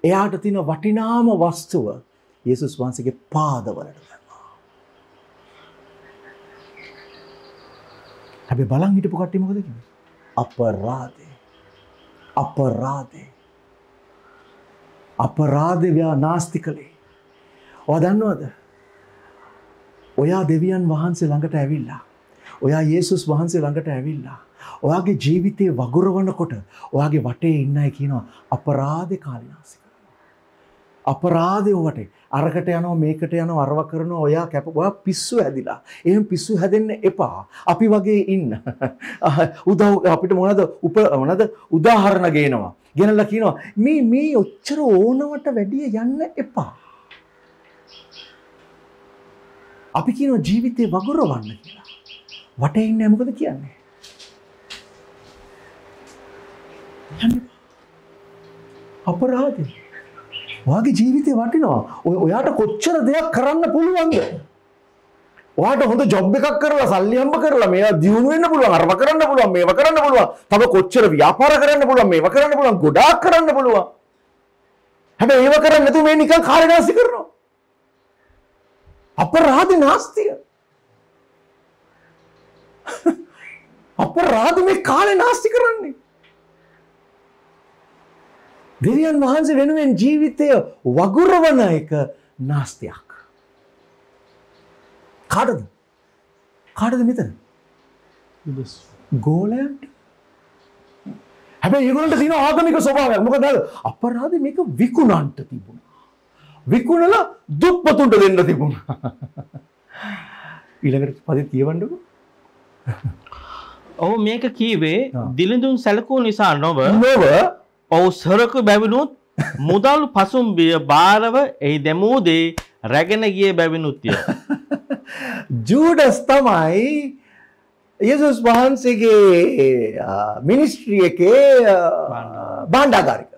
එයාට තියෙන වටිනාම වස්තුව යේසුස් වහන්සේගේ පාදවලට. හැබැයි බලන් හිටපු කට්ටිය මොකද කියන්නේ? අපරාධේ. අපරාධේ. අපරාධේ ව්‍යානාස්තිකලේ. ඔයා දන්නවද? ඔයා දෙවියන් වහන්සේ ළඟට ඇවිල්ලා. ඔයා යේසුස් වහන්සේ ළඟට ඇවිල්ලා. ඔයාගේ ජීවිතේ වගුරවනකොට ඔයාගේ වටේ ඉන්න අය කියනවා අපරාධේ කාලනාස්තික. අපරාධේ වටේ. අරකට යනවා මේකට යනවා අරව කරනවා ඔයා කැප ඔයා පිස්සු හැදිලා. එහෙම පිස්සු හැදෙන්න එපා. අපි වගේ ඉන්න. උදව් අපිට මොනවද උදාහරණ ගේනවා. ගෙනලා කියනවා මේ ඔච්චර ඕනවට වැඩිය යන්න එපා. අපි කියනවා ජීවිතේ වගුරවන්න කියලා. වටේ ඉන්නේ මොකද කියන්නේ? අපරාධේ ඔයාගේ ජීවිතේ වටිනවා. ඔයාට කොච්චර දෙයක් කරන්න පුළුවන්ද? ඔයාට හොඳ ජොබ් එකක් කරලා සල්ලි හම්බ කරලා මේවා දියුණු වෙන්න පුළුවන්. අරව කරන්න පුළුවන්. මේව කරන්න පුළුවන්. තව කොච්චර ව්‍යාපාර කරන්න පුළුවන්. මේව කරන්න පුළුවන්. ගොඩාක් කරන්න පුළුවන්. හැබැයි ඒව කරන්නේ නැතුව මේ නිකන් කාර්යනාස්ති කරනවා. අපරාධේ නාස්තිය. අපරාධේ මේ කාර්යනාස්ති කරන්නේ. දෙවියන් වහන්සේ වෙනුවෙන් ජීවිතය වගුරවන එක නාස්තියක්. කාටද? කාටද මෙතන? ගෝලයන්ට. හැබැයි ඒගොල්ලන්ට තියෙන ආගමික ස්වභාවයක්. මොකද අපරාධ මේක විකුණන්ට තිබුණා. විකුණලා දුප්පතුන්ට දෙන්න තිබුණා. ඊළඟට පදේ තියවන්නකෝ. ඔව් මේක කීවේ දිලිඳුන් සැලකුව නිසා නොව ඔව් සරක බැවිනුත් මුදල් පසුම්බිය බාරව එහි දැමූ දේ රැගෙන ගිය බැවිනුත්ය. ජූඩස් තමයි යේසුස් වහන්සේගේ මිනිස්ට්‍රි එකේ භාණ්ඩාගාරික.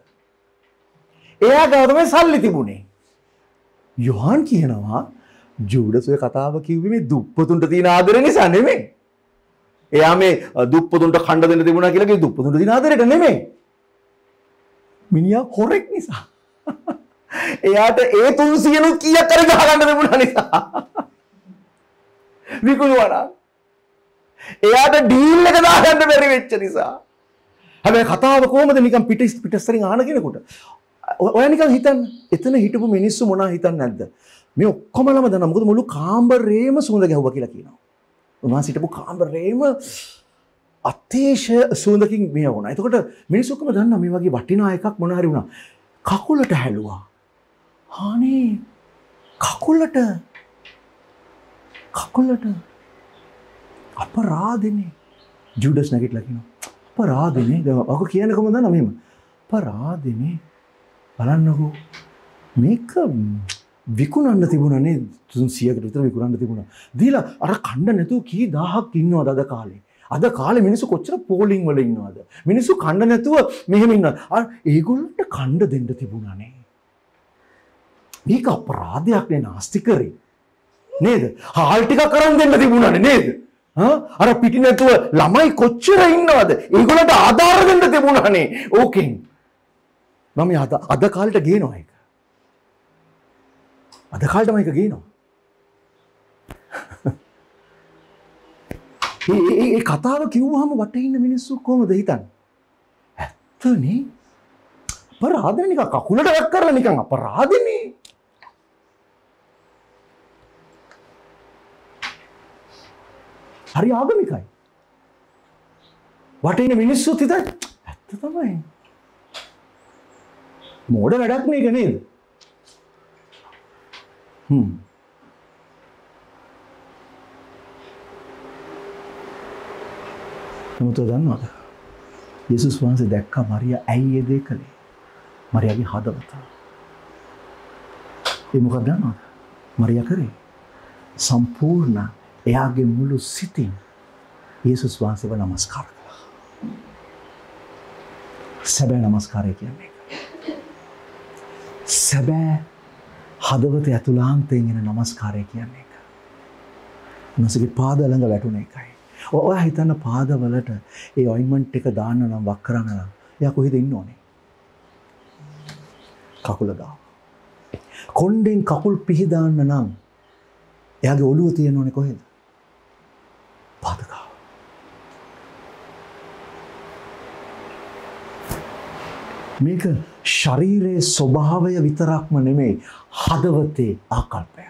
එයා ගාව තමයි සල්ලි තිබුණේ. යොහන් කියනවා ජූඩස් ඔය කතාව කිව්වේ මේ දුප්පතුන්ට තියෙන ආදරේ නිසා නෙමෙයි. එයා මේ දුප්පතුන්ට කණ්ඩ දෙන්න තිබුණා කියලා කිව්වේ දුප්පතුන්ට තියෙන ආදරේට නෙමෙයි. මිනිහා හොරෙක් නිසා එයාට ඒ 300 නුත් කීයක් හරි ගහගන්න ලැබුණා නිසා විකුණුවා. එයාට ඩීල් එක දාගන්න බැරි වෙච්ච නිසා. හැබැයි කතාව කොහොමද නිකන් පිටස්සරින් ආන කෙනෙකුට ඔයා නිකන් හිතන්න එතන හිටපු මිනිස්සු මොනා හිතන්නේ නැද්ද? මේ ඔක්කොමලම දන්න මොකද මුළු කාමරේම සුවඳ ගැහුවා කියලා කියනවා. උන්වහන්සේ හිටපු කාමරේම අතිශය සුවඳකින් මෙය වුණා. එතකොට මිනිස්සුකම දන්නා මේ වගේ වටිනා එකක් මොන හරි වුණා. කකුලට හැලුවා. අනේ කකුලට අපරාධනේ. ජූඩස් නැගිටලා කියනවා. අපරාධනේ. ඔක කියන්නේ කොහොමද දන්නා මෙහෙම. අපරාධනේ. බලන්නකෝ. මේක විකුණන්න තිබුණානේ 300කට විතර විකුණන්න තිබුණා. දීලා අර කණ්ඩ නැතුව කී දහහක් ඉන්නවද අද කාලේ? අද කාලේ මිනිස්සු කොච්චර පෝලිං වල ඉන්නවද? මිනිස්සු කණ්ඩ නැතුව මෙහෙම ඉන්නවා. ඒගොල්ලන්ට කණ්ඩ දෙන්න තිබුණානේ. මේක අපරාධයක් නේ නාස්තිකරේ. නේද? හාල් ටික කරන් දෙන්න තිබුණානේ නේද? අර පිටි නැතුව ළමයි කොච්චර ඉන්නවද? ඒගොල්ලන්ට ආධාර දෙන්න තිබුණානේ. ඕකෙන් මම අද කාලේට ගේනවා ඒක. අද කාලේට මම ඒක ගේනවා. ඒ කතාව කිව්වහම වටේ ඉන්න මිනිස්සු කොහොමද හිතන්නේ? ඇත්තනේ. අපරාධනේ නිකන් කකුලට වක් කරලා නිකන් අපරාධනේ. හරි ආගමිකයි. වටේ ඉන්න මිනිස්සු හිතන්නේ ඇත්ත තමයි. මෝඩ වැඩක් නේ ඒක නේද? නමුත් දන්නවද? යේසුස් වහන්සේ දැක්කා මරියා ඇයි ඒ දේ කළේ? මරියාගේ හදවත. ඒ මොකක්ද දන්නවද? මරියා කරේ සම්පූර්ණ එයාගේ මුළු සිතින් යේසුස් වහන්සේව නමස්කාර කළා. සැබෑ නමස්කාරය කියන්නේ ඒක. සැබෑ හදවත ඇතුළාන්තයෙන් එන නමස්කාරය කියන්නේ ඒක. මොනසේගේ පාද ළඟ වැටුණ එකයි. ඔයා හිතන්න පාදවලට ඒ ඔයින්මන්ට් එක දාන්න නම් වක් කරන්න නම් එයා කොහෙද ඉන්න ඕනේ? කකුල ගාව. කොණ්ඩෙන් කකුල් පිහදාන්න නම් එයාගේ ඔළුව තියෙන්න ඕනේ කොහෙද? පාද ගාව. මේක ශරීරයේ ස්වභාවය විතරක්ම නෙමෙයි හදවතේ ආකල්පය.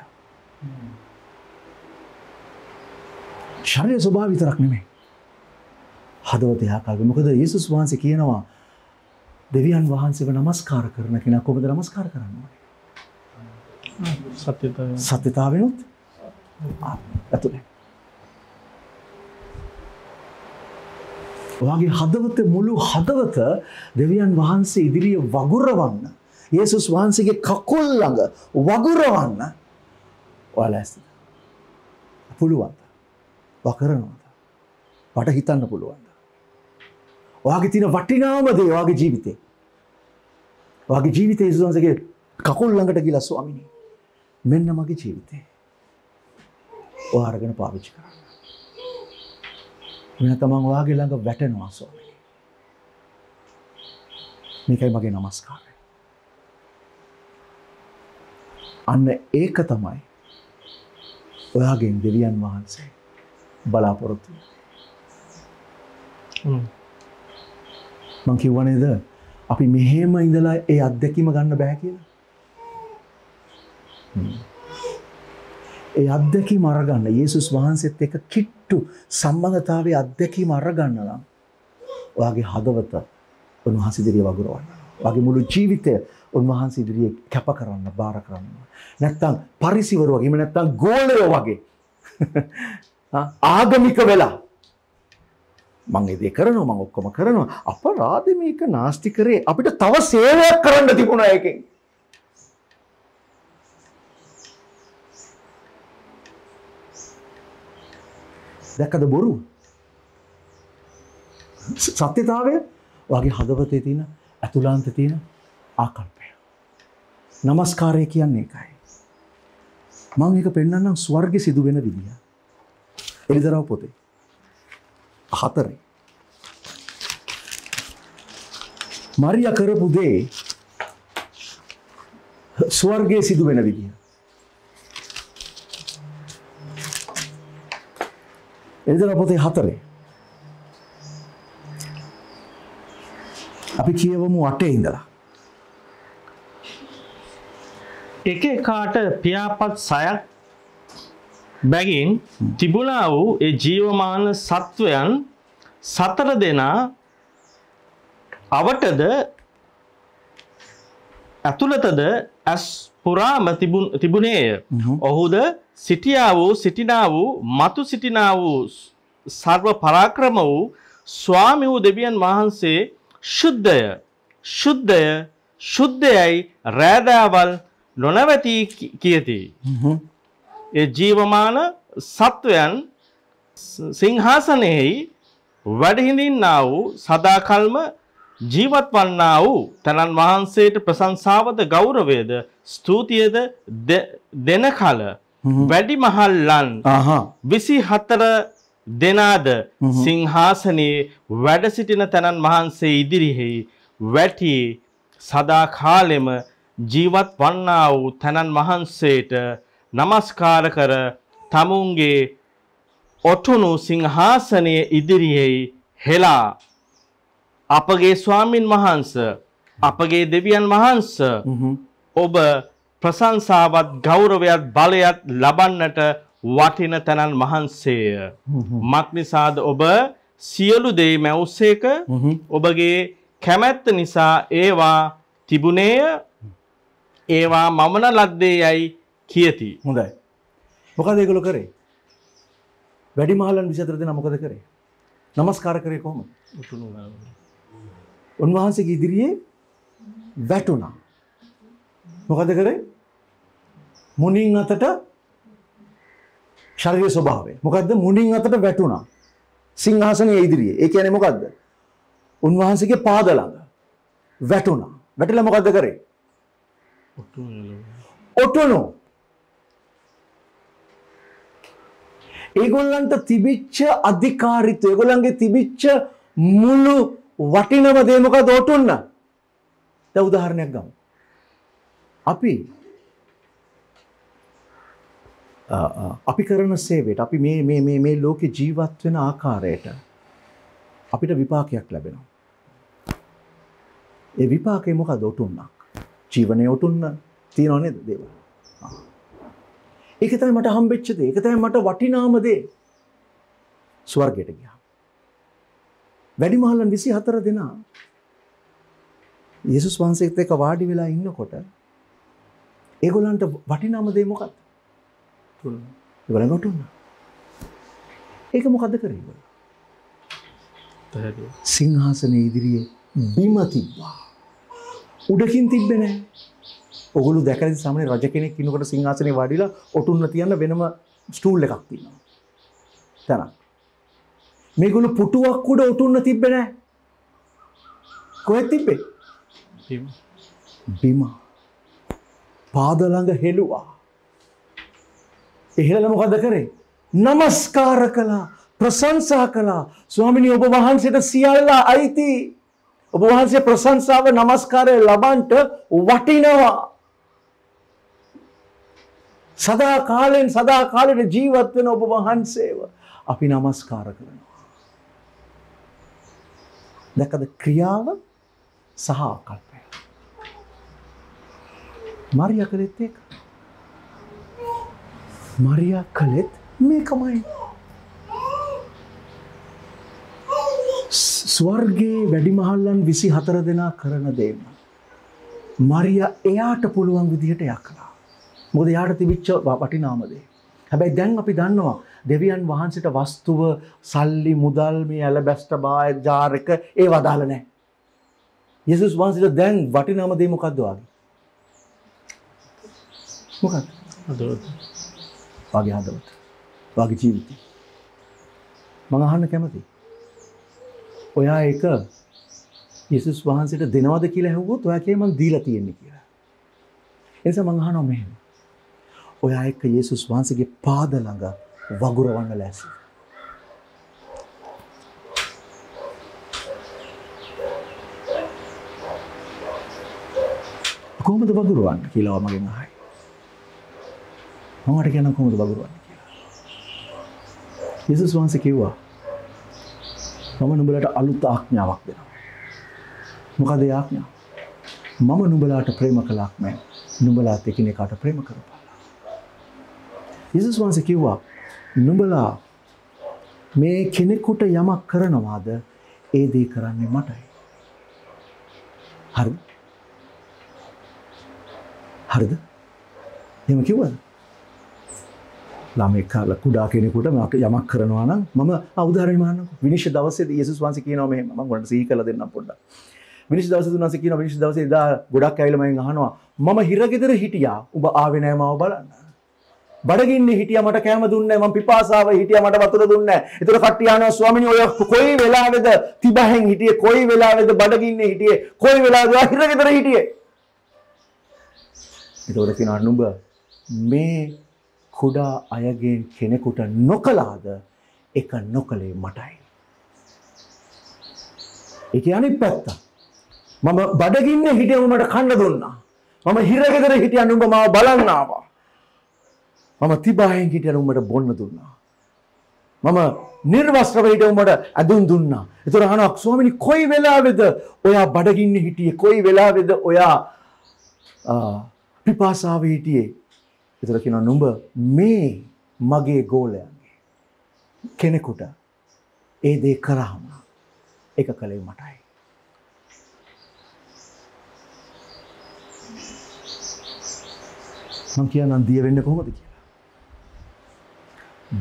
ශරීරයේ ස්වභාවය විතරක් නෙමෙයි හදවතේ ආකාරය. මොකද යේසුස් වහන්සේ කියනවා දෙවියන් වහන්සේව නමස්කාර කරන කෙනා කොහොමද නමස්කාර කරන්නේ? සත්‍යතාවෙනුත් අතුලේ. ඔයාගේ හදවතේ මුළු හදවත දෙවියන් වහන්සේ ඉදිරියේ වගුරවන්න යේසුස් වහන්සේගේ කකුල් ළඟ වගුරවන්න ඔයාලස්ත පුළුවන්. වකරනවාද? වට හිතන්න පුළුවන්ද? ඔයාගේ තියෙන වටිනාම දේ ඔයාගේ ජීවිතේ. ඔයාගේ ජීවිතේ යේසුස් වහන්සේගේ කකුල් ළඟට ගිහලා ස්වාමිනේ මෙන්න මගේ ජීවිතේ. ඔයා අරගෙන පාවිච්චි කරන්න. මෙන්න තමන් ඔයාගේ ළඟ වැටෙනවා ස්වාමිනේ. මේකයි මගේ নমස්කාරය. අන්න ඒක තමයි ඔයාගේ දෙවියන් වහන්සේ බලාපොරොත්තු. මං කිව්වා නේද අපි මෙහෙම ඉඳලා ඒ අත්දැකීම ගන්න බෑ කියලා. ඒ අත්දැකීම අරගන්න. යේසුස් වහන්සේත් එක්ක කිට්ටු සම්බන්ධතාවයේ අත්දැකීම අරගන්න නම් ඔයාගේ හදවත උන්වහන්සේ ඉදිරියේ වගුරවන්න. ඔයාගේ මුළු ජීවිතය උන්වහන්සේ ඉදිරියේ කැප කරන්න, බාර කරන්න. නැත්තම් පරිසිවරු වගේ, නැත්තම් ගෝලරෝ වගේ. ආගමික වෙලා මම ඒක කරනවා, මම ඔක්කොම කරනවා. අපරාධ මේක නාස්ති කරේ. අපිට තව සේවයක් කරන්න තිබුණා ඒකෙන්. දැකද බොරු සත්‍යතාවය ඔයාගේ හදවතේ තියෙන අතුලාන්ත තියෙන ආකල්පය. নমස්කාරය කියන්නේ ඒකයි. මම මේක පෙන්නන්නම් ස්වර්ගෙ සිදු වෙන විදිය. එලිදරව් පොතේ 4. මරියා කරපු දේ ස්වර්ගෙ සිදු වෙන විදිය. එදෙන පොතේ 4. අපි කියවමු 8 ඉඳලා. එක එකාට පියාපත් 6ක් බැගින් තිබුණා වූ ඒ ජීවමාන සත්වයන් 4 දෙනා අවටද ඇතුළතද ඇස් පුරාම තිබුණේය. ඔහුද සිටියා වූ සිටිනා වූ මතු සිටිනා වූ සර්ව පරාක්‍රම වූ ස්වාමි වූ දෙවියන් වහන්සේ ශුද්ධය, ශුද්ධය, ශුද්ධයයි රැඳාවල් නොනවති කියති. ඒ ජීවමාන සත්වයන් සිංහාසනයේ වැඩ හිඳින්නා වූ සදාකල්ම ජීවත් වන්නා වූ තනන් වහන්සේට ප්‍රශංසාවද ගෞරවයද ස්තුතියද දෙන කල වැඩි මහල්ලන් 24 දෙනාද සිංහාසනයේ වැඩ සිටින තනන් වහන්සේ ඉදිරිහි වැටි සදා කාලෙම ජීවත් වන්නා වූ තනන් වහන්සේට নমස්කාර කර තමුන්ගේ ඔටුනු සිංහාසනයේ ඉදිරිහි හෙලා අපගේ ස්වාමින් වහන්ස, අපගේ දෙවියන් වහන්ස ඔබ ප්‍රශංසාවත් ගෞරවයත් බලයත් ලබන්නට වටින තනන් වහන්සේය. මක් නිසාද ඔබ සියලු දේ මැවුසේක? ඔබගේ කැමැත්ත නිසා ඒවා තිබුණේය. ඒවා මමන ලද්දේ යයි කියති. හොඳයි. මොකද ඒගොල්ලෝ කරේ? වැඩිමහල්ලන් 24 දෙනා මොකද කරේ? নমස්කාර කරේ කොහොමද? උන්වහන්සේගේ ඉදිරියේ වැටුණා. මොකද කරේ? මුණින් අතට ශරීර ස්වභාවය. මොකද්ද? මුණින් අතට වැටුණා. සිංහාසනයේ ඉදිරියේ. ඒ කියන්නේ මොකද්ද? උන්වහන්සේගේ පාද ළඟ වැටුණා. වැටලා මොකද්ද කරේ? ඔටුනෝ. ඒගොල්ලන්ට තිබිච්ච අධිකාරීත්වය, ඒගොල්ලන්ගේ තිබිච්ච මුළු වටිනම දේ මොකද? ඔටුන්න. දැන් උදාහරණයක් ගමු. අපි කරන සේවයට, අපි මේ ලෝකේ ජීවත් වෙන ආකාරයට අපිට විපාකයක් ලැබෙනවා. ඒ විපාකේ මොකද? ඔටුන්නක්. ජීවනයේ ඔටුන්න තියනව නේද දේවල්? ඒක තමයි මට හම්බෙච්ච දේ. ඒක තමයි මට වටිනාම දේ. ස්වර්ගයට ගියා. වැඩිමහල්ලන් 24 දෙනා යේසුස් වහන්සේත් එක්ක වාඩි වෙලා ඉන්නකොට ඒගොල්ලන්ට වටිනාම දේ මොකක්ද? ඒගොල්ලන් ඔටුන්නා. ඒක මොකද්ද කරේ ඒගොල්ලෝ? සිංහාසනයේ ඉදිරියේ බිම තිබ්බා. උඩකින් තිබ්බේ නැහැ. ඔගොල්ලෝ දැකලා ඉතින් සාමාන්‍ය රජ කෙනෙක් ඉන්නකොට සිංහාසනයේ වාඩිලා ඔටුන්න තියන්න වෙනම ස්ටූල් එකක් තියෙනවා. තරහ. මේගොල්ලෝ පුටුවක් උඩ උතුන්න තිබ්බේ නැහැ. කොහෙද තිබ්බේ? බිම. පාද ළඟ හෙළුවා. එහෙලලා මොකද කරේ? নমස්කාර කළා, ප්‍රශංසා කළා. ස්වාමිනී ඔබ වහන්සේට සියල්ල අයිති. ඔබ වහන්සේ ප්‍රශංසාව, নমස්කාරය ලබන්ට වටිනවා. සදා කාලෙන් ජීවත් වෙන ඔබ වහන්සේව අපි নমස්කාර කරනවා. දැකද ක්‍රියාව සහ ආකල්පය? මරියා කළෙත් ඒක. Maria Khaled make a mind. Swarge Vedimahalan Visi Hataradena Karana Dema. Maria Eata Puluan with the Yakala. Modiarati Vicha Bapatinamade. Have I dang Apidano? Devian Vahansit of Vastuva, Sali, Mudalmi, Alabasta Bay, Jareka, Eva Dalane. Jesus once it a dang Vatinama de Mukadua. Mukat Wagi Hadot Wagi Jiviti Mangahana Kamati. ඔයා ඒක යේසුස් වහන්සේට දෙනවද කියලා හෙව්වොත් ඔයා කියේ මම දීලා තියෙන්නේ කියලා. ඒ නිසා මම අහනවා මෙහෙම. ඔයා එක්ක යේසුස් වහන්සේගේ පාද ළඟ වගුරවන්න ලෑස්ති. කොහොමද වගුරවන්නේ කියලා මගෙන් අහයි. මමට කියන්න කොහොමද වගුරවන්නේ කියලා. යේසුස් වහන්සේ කිව්වා මම නුඹලාට අලුත් ආඥාවක් දෙනවා. මොකද ඒ ආඥාව? මම නුඹලාට ප්‍රේම කළාක් නෑ. නුඹලාත් එකිනෙකාට ප්‍රේම කරපාලා. යේසුස් වහන්සේ කිව්වා නුඹලා මේ කෙනෙකුට යමක් කරනවාද ඒ දේ කරන්නේ මටයි. හරිද? හරිද? එහෙම කිව්වද? ළමෙක් කාලා කුඩා කෙනෙකුට යමක් කරනවා නම් මම උදාහරණයක් මහන්නකො විනිශ්චය දවසේදී යේසුස් වහන්සේ කියනවා මෙහෙම මම උගලන්ට සිහි කරලා දෙන්නම් පොඩ්ඩක් විනිශ්චය දවසේ දුන්නාසේ කියනවා විනිශ්චය දවසේ එදා ගොඩක් ඇවිල්ලා මම අහනවා මම හිරගෙදර හිටියා ඔබ ආවේ නැහැ මාව බලන්න බඩගින්නේ හිටියා මට කෑම දුන්නේ නැහැ මම පිපාසාවේ හිටියා මට වතුර දුන්නේ නැහැ ඒතර කට්ටිය අහනවා ස්වාමිනේ ඔය කොයි වෙලාවේද තිබහෙන් හිටියේ කොයි වෙලාවේද බඩගින්නේ හිටියේ කොයි වෙලාවද හිරගෙදර හිටියේ ඒතර කියනවා නුඹ මේ Kuda ayagin kenekuta nokalada, eka nokale matai. Itiani petta. Mama badagin hitiamata kandaduna. Mama hiragada hitianuma balanava. Mama tibahin hitianumata bonaduna. Mama nirvastravata adunduna. It's a hanok so many koi vela with the oya badagin hiti, koi vela with the oya pipasa hiti. It's a number. Me, Mage Golang, Kenekuta, Ede Karahama, Ekakale Matai. Sankian and Diavena Kovadik.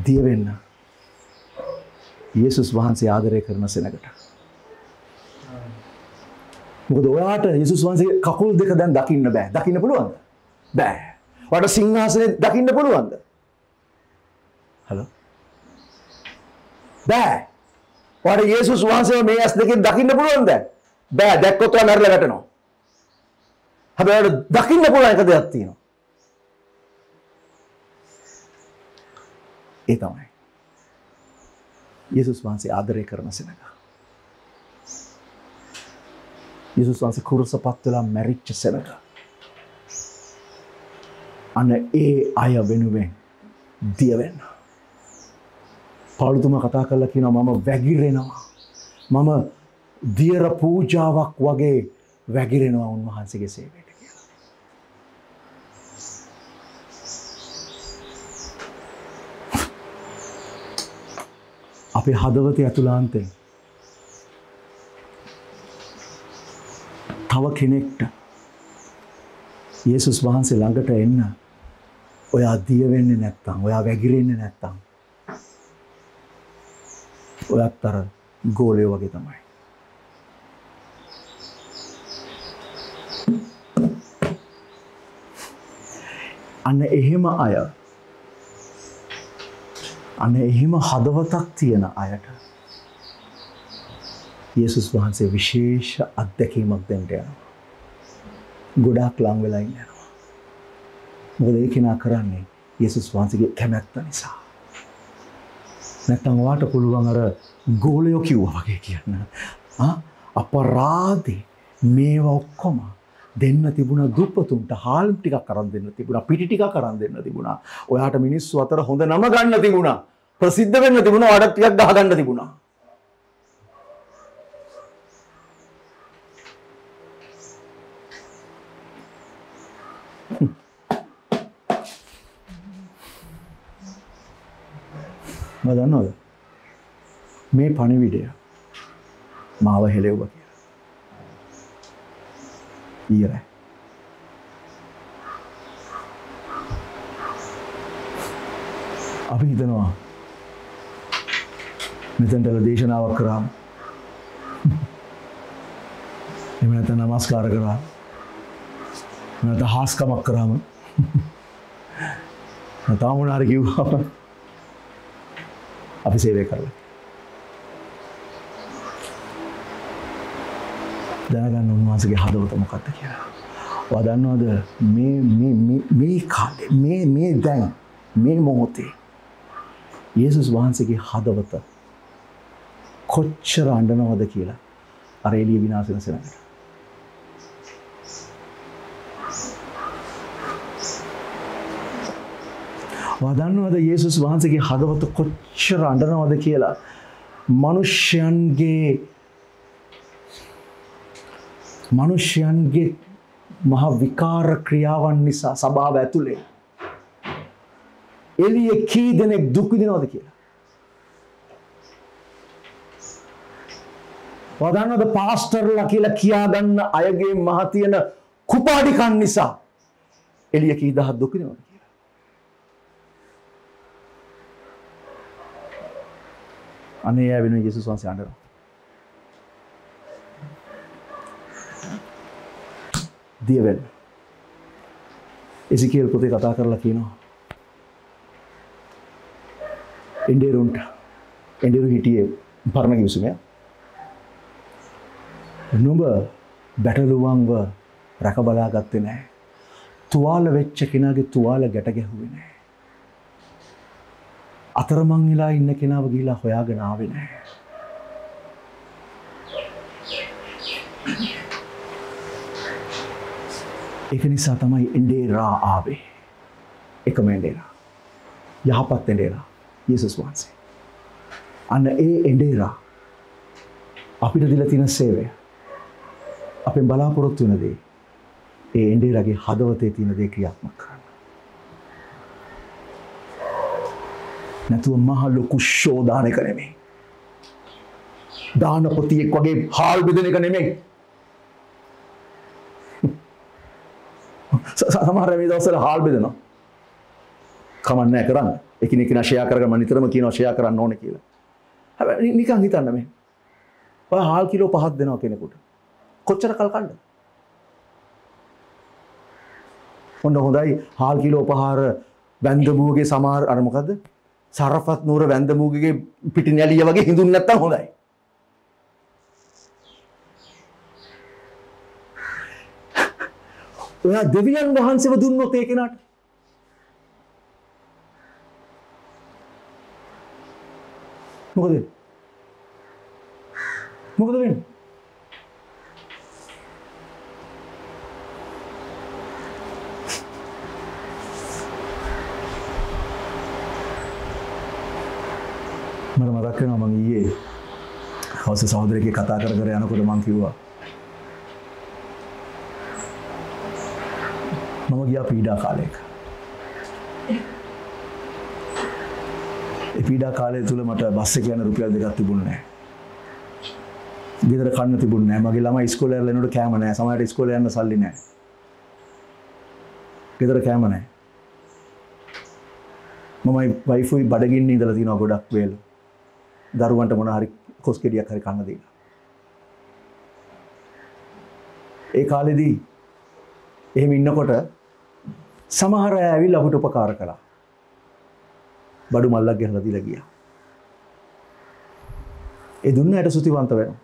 Diavena Jesus wants the other Ekarna Senegata. Mudoata, Jesus wants a Kakul Deka than Dakina Bay, Dakina Puluan. Bay. What a Singhasane dakinna puluwanda? Hello? Bæ. What a Jesus wahansawa me as dekin dakinna puluwanda? Bæ. Dakkot owa narila wætanawa. Habayi owa dakinna puluwan eka deyak tiyenawa. E thamai. Jesus wahansawa aadare karana senaga. Jesus wahansawa kurusa pathwala mærichcha senaga. And a aya venuwen diyawen Paulthuma katha karala kiyana mama wagirenawa mama diyara poojawak wage wagirenawa unwahansege sewayata kiyala ape hadawathe athulanthen thawa kenekta Jesus wahanse langata enna ඔයා දිය වෙන්නේ නැත්තම් ඔයා වැగిරෙන්නේ නැත්තම් ඔයත් අර ගෝලය වගේ තමයි අන්න එහෙම හදවතක් තියෙන අයට යේසුස් වහන්සේ විශේෂ අත්දැකීමක් දෙන්න යනවා ගොඩාක් ලං වෙලා ඉන්නවා මොකද ඒක නා කරන්නේ යේසුස් වහන්සේගේ කැමැත්ත නිසා. නැත්තම් ඔයාට පුළුවන් අර ගෝලයෝ කිව්වා වගේ කියන්න. අපරාධේ මේවා ඔක්කොම දෙන්න තිබුණා දුප්පතුන්ට හාල් ටිකක් අරන් දෙන්න තිබුණා පිටි ටිකක් අරන් දෙන්න තිබුණා. ඔයාට මිනිස්සු අතර හොඳ නම ගන්න තිබුණා. ප්‍රසිද්ධ වෙන්න තිබුණා ඔයාට ටිකක් ගහ ගන්න තිබුණා. මම දන්නවද? මේ පණිවිඩය මාව හෙලෙව්වා කියලා. ඊයේ අපි හිතනවා මෙතෙන්ට දේශනාවක් කරාම එහෙම නැත්නම් නමස්කාර කරා නැත්නම් හාස්කමක් කරාම නැත්නම් මොනාර කිව්වම අපි සේවය කරලා දැනගන්න උන්වහන්සේගේ හදවත මොකක්ද කියලා. ඔයා දන්නවද මේ කාලේ මේ දැන් මේ මොහොතේ යේසුස් වහන්සේගේ හදවත කොච්චර අඬනවද කියලා අර එළිය විනාශ වෙන සෙනඟට. ඔයා දන්නවද යේසුස් වහන්සේගේ හදවත කොච්චර අඬනවද කියලා මිනිස්යන්ගේ මහ විකාර ක්‍රියාවන් නිසා සභාව ඇතුලේ එළිය කී දෙනෙක් දුක් විඳිනවද කියලා. වදන්නද පාස්ටර්ලා කියලා කියා ගන්න අයගේ මහ තියෙන කුපාඩිකම් නිසා එළිය කී දහස් දුක් විඳිනවද කියලා. අනේ යා වෙන යේසුස් වහන්සේ අඬනවා. දියවැල් එසිකියල් පොතේ කතා කරලා කියනවා එන්ඩෙරුන්ට එන්ඩෙරු හිටියේ පරණ කිවිසුමය. නුඹ බැටළුවන්ව රැකබලා ගත්තේ නැහැ. තුවාල වෙච්ච කෙනාගේ තුවාල ගැට ගැහුවේ නැහැ. අතරමං වෙලා ඉන්න කෙනාව ගිහිලා හොයාගෙන ආවේ නැහැ. ඒක නිසා තමයි එන්ඩේරා ආවේ. එකම එන්ඩේරා. යහපත් එන්ඩේරා. යේසුස් වහන්සේ. අන්න ඒ එන්ඩේරා අපිට දීලා තියෙන සේවය. අපෙන් බලාපොරොත්තු වෙන දේ ඒ එන්ඩේරාගේ හදවතේ තියෙන දේ ක්‍රියාත්මක කරන්න. නැතුව මහ ලොකු ෂෝ දාන එක නෙමෙයි. දානපතියෙක් වගේ හාල් බෙදෙන එක නෙමෙයි. සමහර මේ දවස්වල හාල් බෙදෙනවා. කමක් නැහැ කරන්න. එකිනෙකන ෂෙයා කරගෙන මම නිතරම කියනවා ෂෙයා කරන්න ඕනේ කියලා. හැබැයි නිකන් හිතන්න මේ. ඔය හාල් කිලෝ 5ක් දෙනවා කෙනෙකුට. කොච්චර කල් කන්නද? හොඳයි හාල් කිලෝ 5 වැන්දඹුවගේ සමහර අර මොකද්ද? සරපත් නూరు වැන්දඹුවගේ පිටිනැලිය වගේ හිඳුන් නැත්තම් හොඳයි. ඔයා දෙවියන් වහන්සේව දුන්නොත් ඒ කෙනාට මොකද වෙන්නේ? මට මතක් වෙනවා මම ඊයේ හවස සහෝදරයෙක් කතා කර කර යනකොට මම කිව්වා මම ගියා පීඩා කාලයක. පීඩා කාලය තුළ මට බස් එක යන රුපියල් 2ක් තිබුණේ නැහැ. ගෙදර කන්න තිබුණේ නැහැ. මගේ ළමයි ඉස්කෝලේ යන උඩ කෑම නැහැ. සමහරට ඉස්කෝලේ යන්න සල්ලි නැහැ. ගෙදර කෑම නැහැ. මමයි වයිෆුයි බඩගින්නේ ඉඳලා තිනවා ගොඩක් වේල. දරුවන්ට මොන හරි කොස් කෙඩියක් හරි කන්න දෙන්න. ඒ කාලෙදී එහෙම ඉන්නකොට සමහර අය ඇවිල්ලා අපට උපකාර කළා. බඩු මල්ලක් ගහලා දීලා ගියා. ඒ දුන්නට සුතිවන්ත වෙනවා.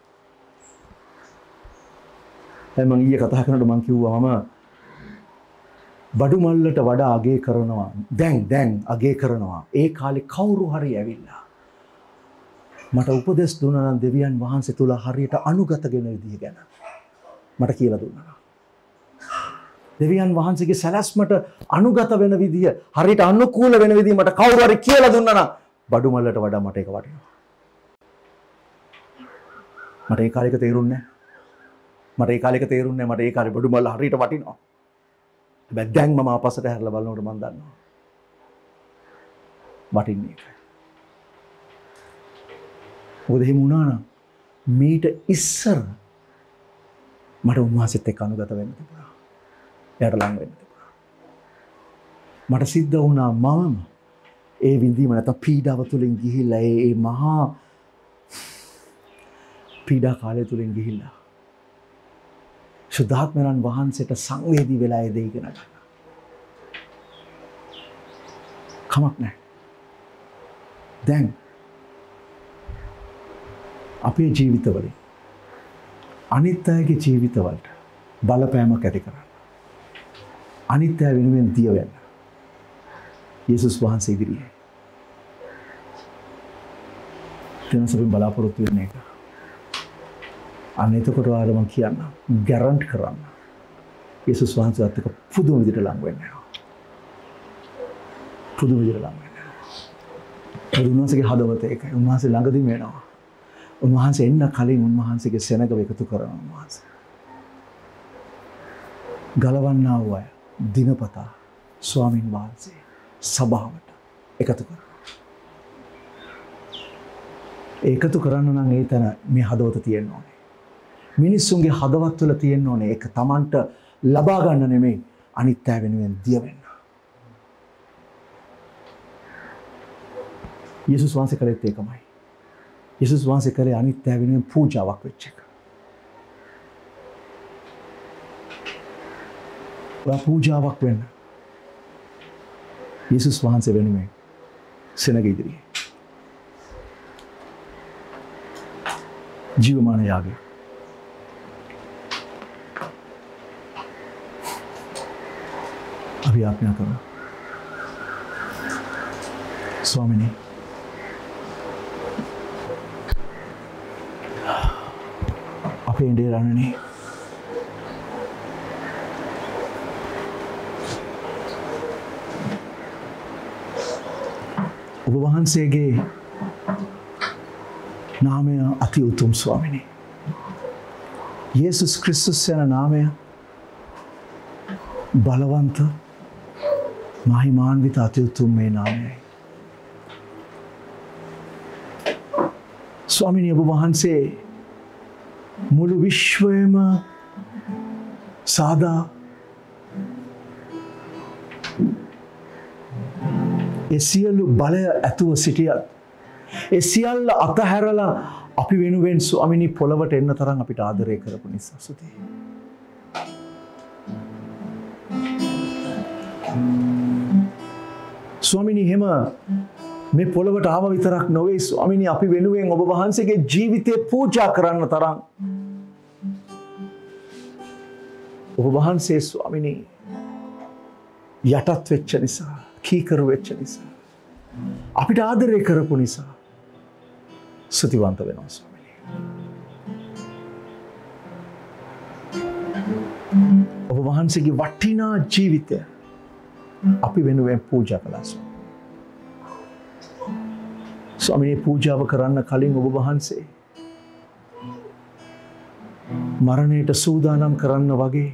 දැන් මම ඊයේ කතා කරනකොට මම කිව්වා මම බඩු මල්ලට වඩා අගේ කරනවා. දැන් අගේ කරනවා. ඒ කාලේ කවුරු හරි ඇවිල්ලා මට උපදෙස් දුන්නා නම් දෙවියන් වහන්සේ තුල හරියට අනුගත වෙන විදිහ ගැන මට කියලා දුන්නා. දෙවියන් වහන්සේගේ සැලැස්මට අනුගත වෙන විදිය හරියට අනුකූල වෙන විදිය මට කවුරු හරි කියලා දුන්නා නම් බඩු මල්ලට වඩා මට ඒක වටිනවා. මට ඒ කාලෙක තේරුන්නේ නැහැ. මට ඒ කාලේ බඩු මල්ල හරියට වටිනවා. හැබැයි දැන් මම ආපස්සට හැරලා බලනකොට මම දන්නවා වටින්නේ ඒකයි. උදේ මුණාන මීට ඉස්සර මට උන්වහන්සේත් එක්ක අනුගත වෙන්න තිබුණා. එයාට ලඟ වෙන්න තිබුණා. මට සිද්ධ වුණා මමම ඒ විඳීම නැත්නම් පීඩාව තුලින් ගිහිල්ලා ඒ මහා පීඩා කාලය තුලින් ගිහිල්ලා සුද්ධාත්මයන් වහන්සේට සංවේදී වෙලා ඒ දේ ඉගෙන ගන්න. කමක් නැහැ. දැන් අපේ ජීවිතවල අනිත් අයගේ ජීවිතවලට බලපෑමක් ඇති කරන්න. අනිත් අය වෙනුවෙන් දිය වෙන්න. යේසුස් වහන්සේ ඉදිරියේ. දෙනසෙන් බලාපොරොත්තු වෙන එක. අනිත් කොට වල මම කියන්න, ගැරන්ට් කරන්න. යේසුස් වහන්සේත් එක්ක පුදුම විදිහට ලඟ වෙන්න. පුදුම විදිහට ලඟ වෙන්න. උන්වහන්සේගේ හදවත ඒකයි. උන්වහන්සේ ළඟදීම එනවා. උන්වහන්සේ එන්න කලින් උන්වහන්සේගේ සෙනඟ එකතු කරනවා උන්වහන්සේ. ගලවන්නා වූ අය දිනපතා ස්වාමින් වහන්සේ සභාවට එකතු කරනවා. ඒකතු කරන්න නම් ඒ තන මේ හදවත තියෙන්න ඕනේ. මිනිස්සුන්ගේ හදවත් වල තියෙන්න ඕනේ. ඒක Tamanට ලබා ගන්න නෙමෙයි අනිත් අය වෙනුවෙන් දිය වෙන්න. යේසුස් වහන්සේ කළේ ඒකමයි. යේසුස් වහන්සේ කරේ අනිත් අය වෙනුවෙන් පූජාවක් වෙච්ච එක. ඔයා පූජාවක් වෙන්න. යේසුස් වහන්සේ වෙනුවෙන් සෙනඟ ඉදිරියේ. ජීවමාන යාගය. අපි ආඥා කරමු. ස්වාමිනේ අපේ ඉඳේ රණනේ ඔබ වහන්සේගේ නාමය අති උතුම් ස්වාමිනේ. යේසුස් ක්‍රිස්තුස් යන නාමය බලවන්ත මහිමාන්විත අති උතුම් මේ නාමයයි. ස්වාමිනේ ඔබ වහන්සේ මුළු විශ්වයම සාදා ඒ සියලු බලය ඇතුව සිටියත් ඒ සියල්ල අතහැරලා අපි වෙනුවෙන් ස්වාමිනේ පොළවට එන්න තරම් අපිට ආදරය කරපු නිසා සුදී. ස්වාමිනේ හිම මේ පොළවට ආව විතරක් නොවේ ස්වාමිනේ අපි වෙනුවෙන් ඔබ වහන්සේගේ ජීවිතේ පූජා කරන්න තරම් ඔබ වහන්සේ ස්වාමිනේ යටත් වෙච්ච නිසා කීකරු වෙච්ච නිසා අපිට ආදරය කරපු නිසා ස්තුතිවන්ත වෙනවා ස්වාමිනේ. ඔබ වහන්සේගේ වටිනා ජීවිතය අපි වෙනුවෙන් පූජා කළා. ස්වාමිනේ පූජාව කරන්න කලින් ඔබ වහන්සේ මරණයට සූදානම් කරන්න වගේ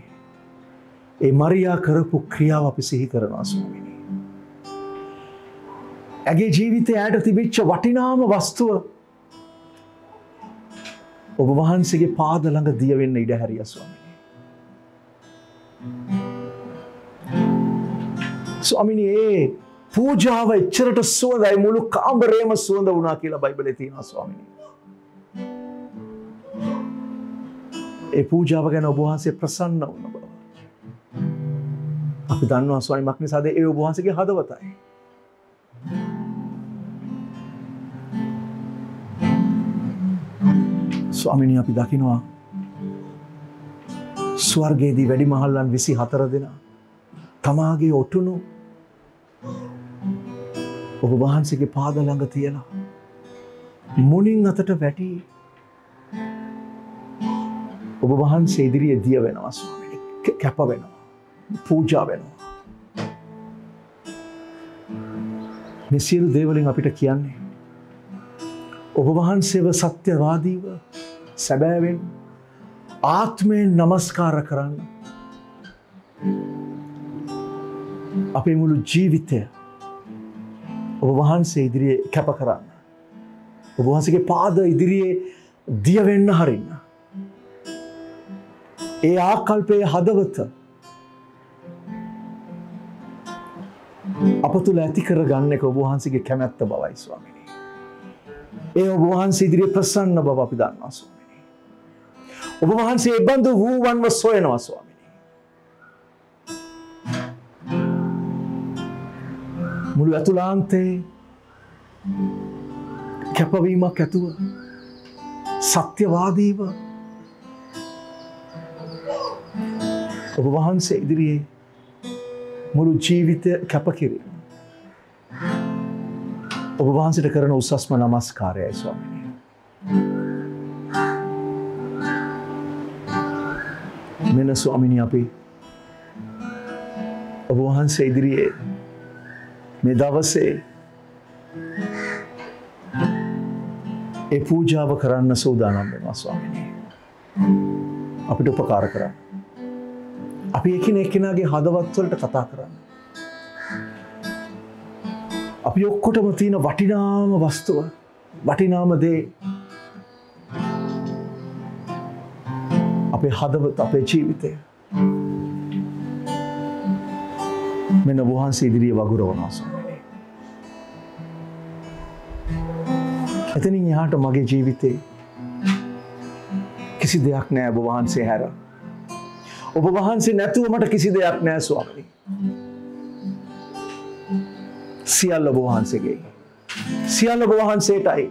ඒ මරියා කරපු ක්‍රියාව අපි සිහි කරනවා ස්වාමිනේ. ඇගේ ජීවිතයේ ඇයට තිබිච්ච වටිනාම වස්තුව ඔබ වහන්සේගේ පාද ළඟ දිය වෙන්න ඉඩ හැරියා ස්වාමිනේ. ස්වාමිනේ පූජාව එච්චරට සුවඳයි මුළු කාමරේම සුවඳ වුණා කියලා බයිබලේ තියෙනවා ස්වාමිනේ. ඒ පූජාව ගැන ඔබ වහන්සේ ප්‍රසන්න වුණ බව අපි දන්නවා ස්වාමීන් වහන්සේද ඒ ඔබ වහන්සේගේ හදවතයි. ස්වාමිනේ අපි දකිනවා ස්වර්ගයේදී වැඩිමහල්ලන් 24 දෙනා තමාගේ ඔටුනු ඔබ වහන්සේගේ පාද ළඟ තියලා මුණින් අතට වැටි ඔබ වහන්සේ ඉදිරියේ දිය වෙනවා ස්වාමිනේ. කැප වෙනවා පූජා වෙනවා. මේ සියලු දේවලින් අපිට කියන්නේ ඔබ වහන්සේව සත්‍යවාදීව සැබෑවෙන් ආත්මයෙන් নমස්කාර කරන්න. අපේ මුළු ජීවිතය ඔබ වහන්සේ ඉදිරියේ කැප කරන්න. ඔබ වහන්සේගේ පාද ඉදිරියේ දිය වෙන්න හරින්න. ඒ ආකල්පයේ හදවත අප තුල ඇති කරගන්න එක ඔබ වහන්සේගේ කැමැත්ත බවයි ස්වාමීනි. ඒ ඔබ වහන්සේ ඉදිරියේ ප්‍රසන්න බව අපි දන්නවා ස්වාමීනි. ඔබ වහන්සේ ඒ බඳු වූවන්ව සොයනවා ස්වාමීනි. මුළු අතුලාන්තේ කැපවීමක් ඇතුව සත්‍යවාදීව ඔබ වහන්සේ ඉදිරියේ මුළු ජීවිතය කැප කිරීම ඔබ වහන්සේට කරන උසස්ම නමස්කාරයයි ස්වාමීනි. මෙන්න ස්වාමීනි අපි ඔබ වහන්සේ ඉදිරියේ මේ දවසේ ඒ පූජාව කරන්න සූදානම් වෙනවා ස්වාමීනි. අපිට උපකාර කරන්න. අපි එකිනෙකාගේ හදවත් වලට කතා කරන්න. අපි ඔක්කොටම තියෙන වටිනාම වස්තුව, වටිනාම දේ අපේ හදවත, අපේ ජීවිතය. මෙන්න වහන්සේ ඉදිරියේ වගුරවනවා ස්වාමීනි. එතනින් එහාට මගේ ජීවිතේ කිසි දෙයක් නෑ ඔබ වහන්සේ හැර. ඔබ වහන්සේ නැතුව මට කිසි දෙයක් නෑ ස්වාමීනි. සියල්ල ඔබ වහන්සේගේ. සියල්ල ඔබ වහන්සේටයි.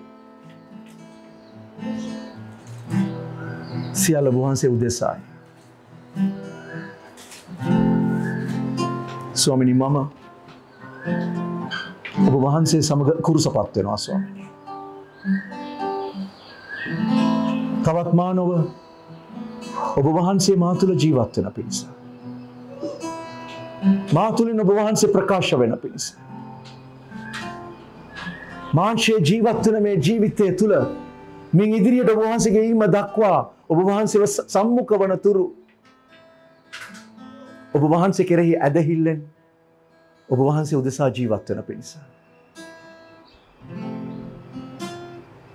සියල්ල ඔබ වහන්සේ උදෙසායි. ස්වාමීනි මම ඔබ වහන්සේ සමග කුරුසපත් වෙනවා ස්වාමීනි. තවත් මානව ඔබ වහන්සේ මා තුළ ජීවත් වෙන පිණිස, මා තුළින් ඔබ වහන්සේ ප්‍රකාශ වෙන පිණිස, මාංශයේ ජීවත් වෙන මේ ජීවිතය තුළ මින් ඉදිරියට ඔබ වහන්සේගේ ඊම දක්වා ඔබ වහන්සේව සම්මුඛ වන තුරු ඔබ වහන්සේ කෙරෙහි ඇදහිල්ලෙන් ඔබ වහන්සේ උදෙසා ජීවත් වෙන පිණිස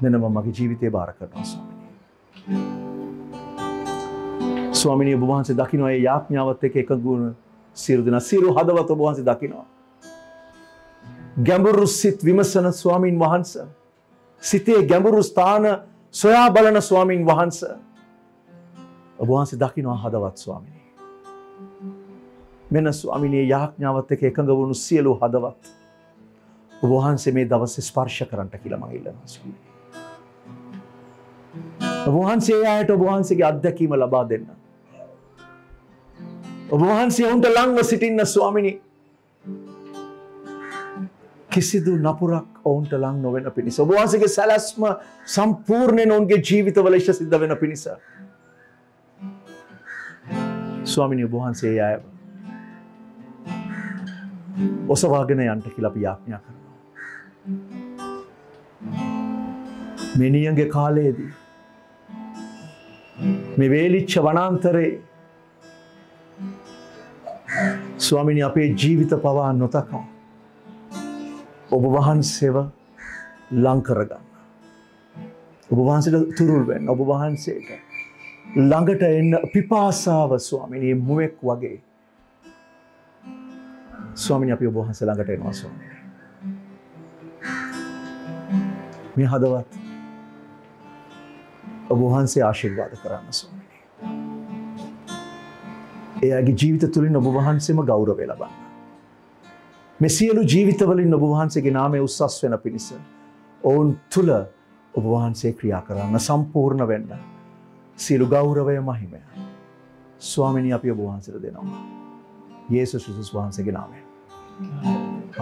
මෙන්න මම මගේ ජීවිතේ බාර කරනවා ස්වාමීනි. ස්වාමීනි ඔබ වහන්සේ දකින්න ඒ යාඥාවත් එක්ක එකඟු වන සියලු දෙනා සියලු හදවත ඔබ වහන්සේ දකින්නවා. ගැඹුරු සිත් විමසන ස්වාමින් වහන්සේ, සිතේ ගැඹුරු ස්ථාන සොයා බලන ස්වාමින් වහන්සේ ඔබ වහන්සේ දකින්නවා හදවත් ස්වාමීනි. මෙන්න ස්වාමීනි යාඥාවත් එක්ක එකඟ වුණු සියලු හදවත් ඔබ වහන්සේ මේ දවසේ ස්පර්ශ කරන්නට කියලා මම ඉල්ලනවා ස්වාමීනි. ඔබ වහන්සේ ආයත ඔබ වහන්සේගේ අත්දැකීම ලබා දෙන්න. ඔබ වහන්සේ උන්ට ලංව සිටින්න ස්වාමීනි. කිසිදු නපුරක් ඔවුන්ට ලං නොවන පිණිස, ඔබ වහන්සේගේ සැලැස්ම සම්පූර්ණයෙන් ඔවුන්ගේ ජීවිතවල ඉෂ්ට සිද්ධ වෙන පිණිස ස්වාමීනි ඔබ වහන්සේ ආයත ඔසවාගෙන යන්ට කියලා අපි යාඥා කරනවා. මේ නියඟේ කාලයේදී මේ වේලිච්ච වනාන්තරේ ස්වාමීනි අපේ ජීවිත පවා නොතකා ඔබ වහන්සේව ලං කරගන්න. ඔබ වහන්සේට තුරුල් වෙන්න, ඔබ වහන්සේට ළඟට එන්න පිපාසාව ස්වාමීනි මුවෙක් වගේ ස්වාමීනි අපි ඔබ වහන්සේ ළඟට එනවා ස්වාමීනි. මේ හදවත් ඔබ වහන්සේ ආශිර්වාද කරන්න ස්වාමීනි. එයාගේ ජීවිත තුළින් ඔබ වහන්සේම ගෞරවය ලබන්න. මේ සියලු ජීවිතවලින් ඔබ වහන්සේගේ නාමය උස්සස් වෙන පිණිස ඔවුන් තුළ ඔබ වහන්සේ ක්‍රියා කරන්න, සම්පූර්ණ වෙන්න සියලු ගෞරවය මහිමය ස්වාමීනි අපි ඔබ වහන්සේට දෙනවා. Yes, Jesus wants to get on it.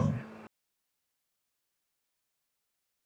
Amen.